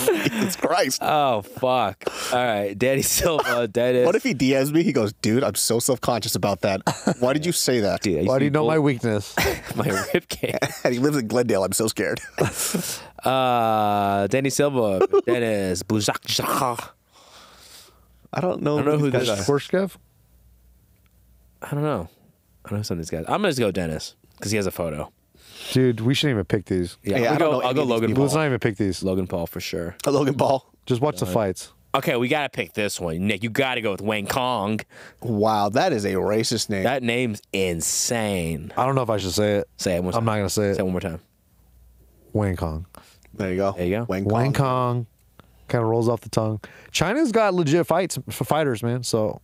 Jesus Christ. Oh, fuck. All right. Danny Silva. Dennis. What if he DMs me? He goes, dude, I'm so self-conscious about that. Why did you say that? Dude, why do you know my weakness? My ribcage. And he lives in Glendale. I'm so scared. Danny Silva. Dennis. Buzak. I don't know who this is. Horskev? I don't know. I don't know some of these guys. I'm going to go Dennis because he has a photo. Dude, we shouldn't even pick these. Yeah, I'll go Logan Paul. Let's not even pick these. Logan Paul for sure. Logan Paul. Just watch the fights. Okay, we got to pick this one. Nick, you got to go with Wang Kong. Wow, that is a racist name. That name's insane. I don't know if I should say it. Say it one more time. I'm not going to say it. Say it one more time. Wang Kong. There you go. There you go. Wang Kong. Wang Kong. Kind of rolls off the tongue. China's got legit fights for fighters, man. So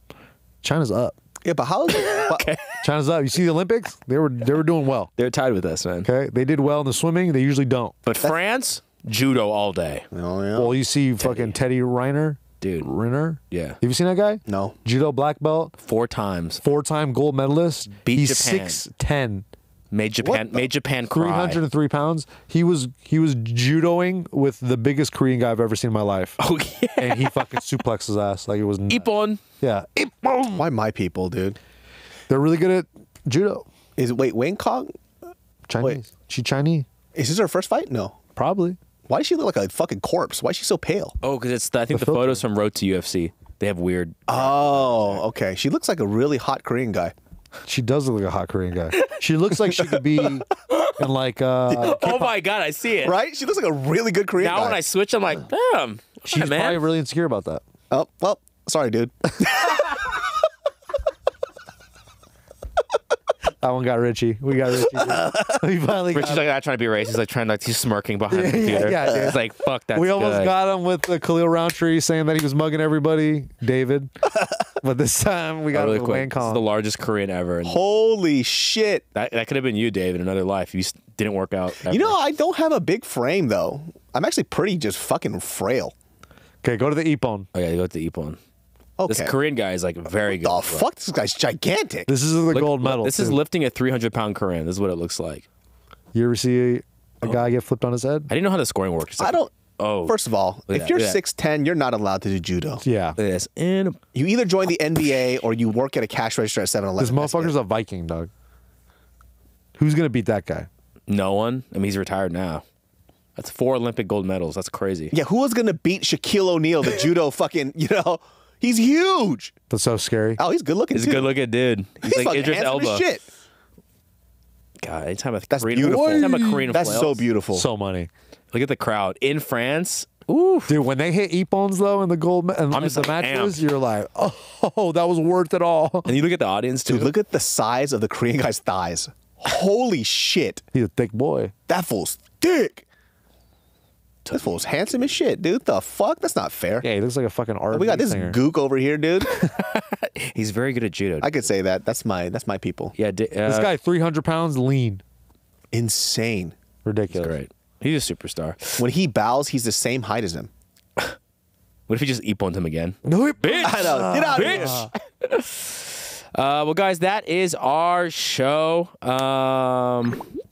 China's up. Yeah, but how is it? Okay. China's up. You see the Olympics? They were doing well. They're tied with us, man. Okay, they did well in the swimming. They usually don't. But France, judo all day. Oh yeah. Well, you see fucking Teddy Reiner, dude. Reiner. Yeah. Have you seen that guy? No. Judo black belt. 4 times. 4-time gold medalist. He's Japan. 6'10". Made Japan cry. 303 pounds. He was judoing with the biggest Korean guy I've ever seen in my life. Oh yeah. And he fucking suplexed his ass like it was nuts. Ippon. Yeah. Ippon. Why my people, dude? They're really good at judo. Wait, Wang Kong? Chinese. Wait. She Chinese. Is this her first fight? No. Probably. Why does she look like a fucking corpse? Why is she so pale? Oh, because it's I think the photos from Road to UFC. They have weird. Oh, okay. She looks like a really hot Korean guy. She does look like a hot Korean guy. She looks like she could be and like oh my god, I see it. Right? She looks like a really good Korean guy. When I switch, I'm like, damn. She's probably really insecure about that. Oh, well, sorry, dude. That one got Richie. We got Richie. We finally got Richie's like not trying to be racist. He's like trying to, like, he's smirking behind the computer. Yeah, dude. He's like, fuck that. We almost got him with the Khalil Rountree saying that he was mugging everybody, David. But this time we got really quick. This is the largest Korean ever. Holy shit! That could have been you, Dave, in another life. You just didn't work out. Ever. You know, I don't have a big frame though. I'm actually pretty just fucking frail. Okay, go to the Ippon. Okay, go to the Ippon. Okay. This Korean guy is like very good. The fuck, this guy's gigantic. This is the gold medal. This is lifting a 300-pound Korean. This is what it looks like. You ever see a guy get flipped on his head? I didn't know how the scoring works. Like, I don't. Oh, first of all, if you're 6'10", you're not allowed to do judo. Yeah, yes. And you either join the NBA or you work at a cash register at 7-Eleven. This motherfucker's a Viking, dog. Who's gonna beat that guy? No one. I mean, he's retired now. That's 4 Olympic gold medals. That's crazy. Yeah, who was gonna beat Shaquille O'Neal, the judo fucking? You know. He's huge. That's so scary. Oh, he's good looking. He's a good looking dude. He's like Idris Elba. As shit. God, anytime a Korean that's so beautiful. So money. Look at the crowd in France. Ooh, dude, when they hit Ippons though in the gold and like, the matches, you're like, oh, that was worth it all. And you look at the audience too. Dude, look at the size of the Korean guy's thighs. Holy shit. He's a thick boy. That fool's thick. This fool's handsome as shit, dude. The fuck? That's not fair. Yeah, he looks like a fucking artist. We got this gook over here, dude. He's very good at judo. Dude. I could say that. That's my people. Yeah, this guy 300 pounds, lean, insane, ridiculous. Right? He's a superstar. When he bows, he's the same height as him. What if he just Ippons him again? No, bitch. I know. Get out of here. Well, guys, that is our show.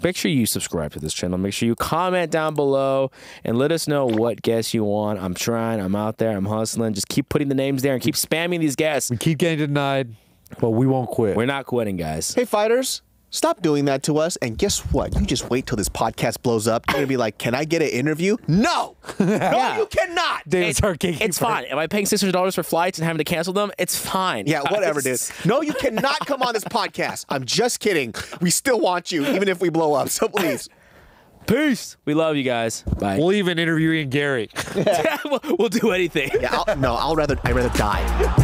Make sure you subscribe to this channel. Make sure you comment down below and let us know what guests you want. I'm trying. I'm out there. I'm hustling. Just keep putting the names there and keep spamming these guests. We keep getting denied, but we won't quit. We're not quitting, guys. Hey, fighters, stop doing that to us. And guess what? You just wait till this podcast blows up. You're going to be like, can I get an interview? No. No, you cannot. David's our gatekeeper. It's fine. Am I paying $600 for flights and having to cancel them? It's fine. Yeah, whatever, dude. No, you cannot come on this podcast. I'm just kidding. We still want you, even if we blow up. So please. Peace. We love you guys. Bye. We'll even interview Ian Gary. We'll do anything. Yeah, I'd rather die.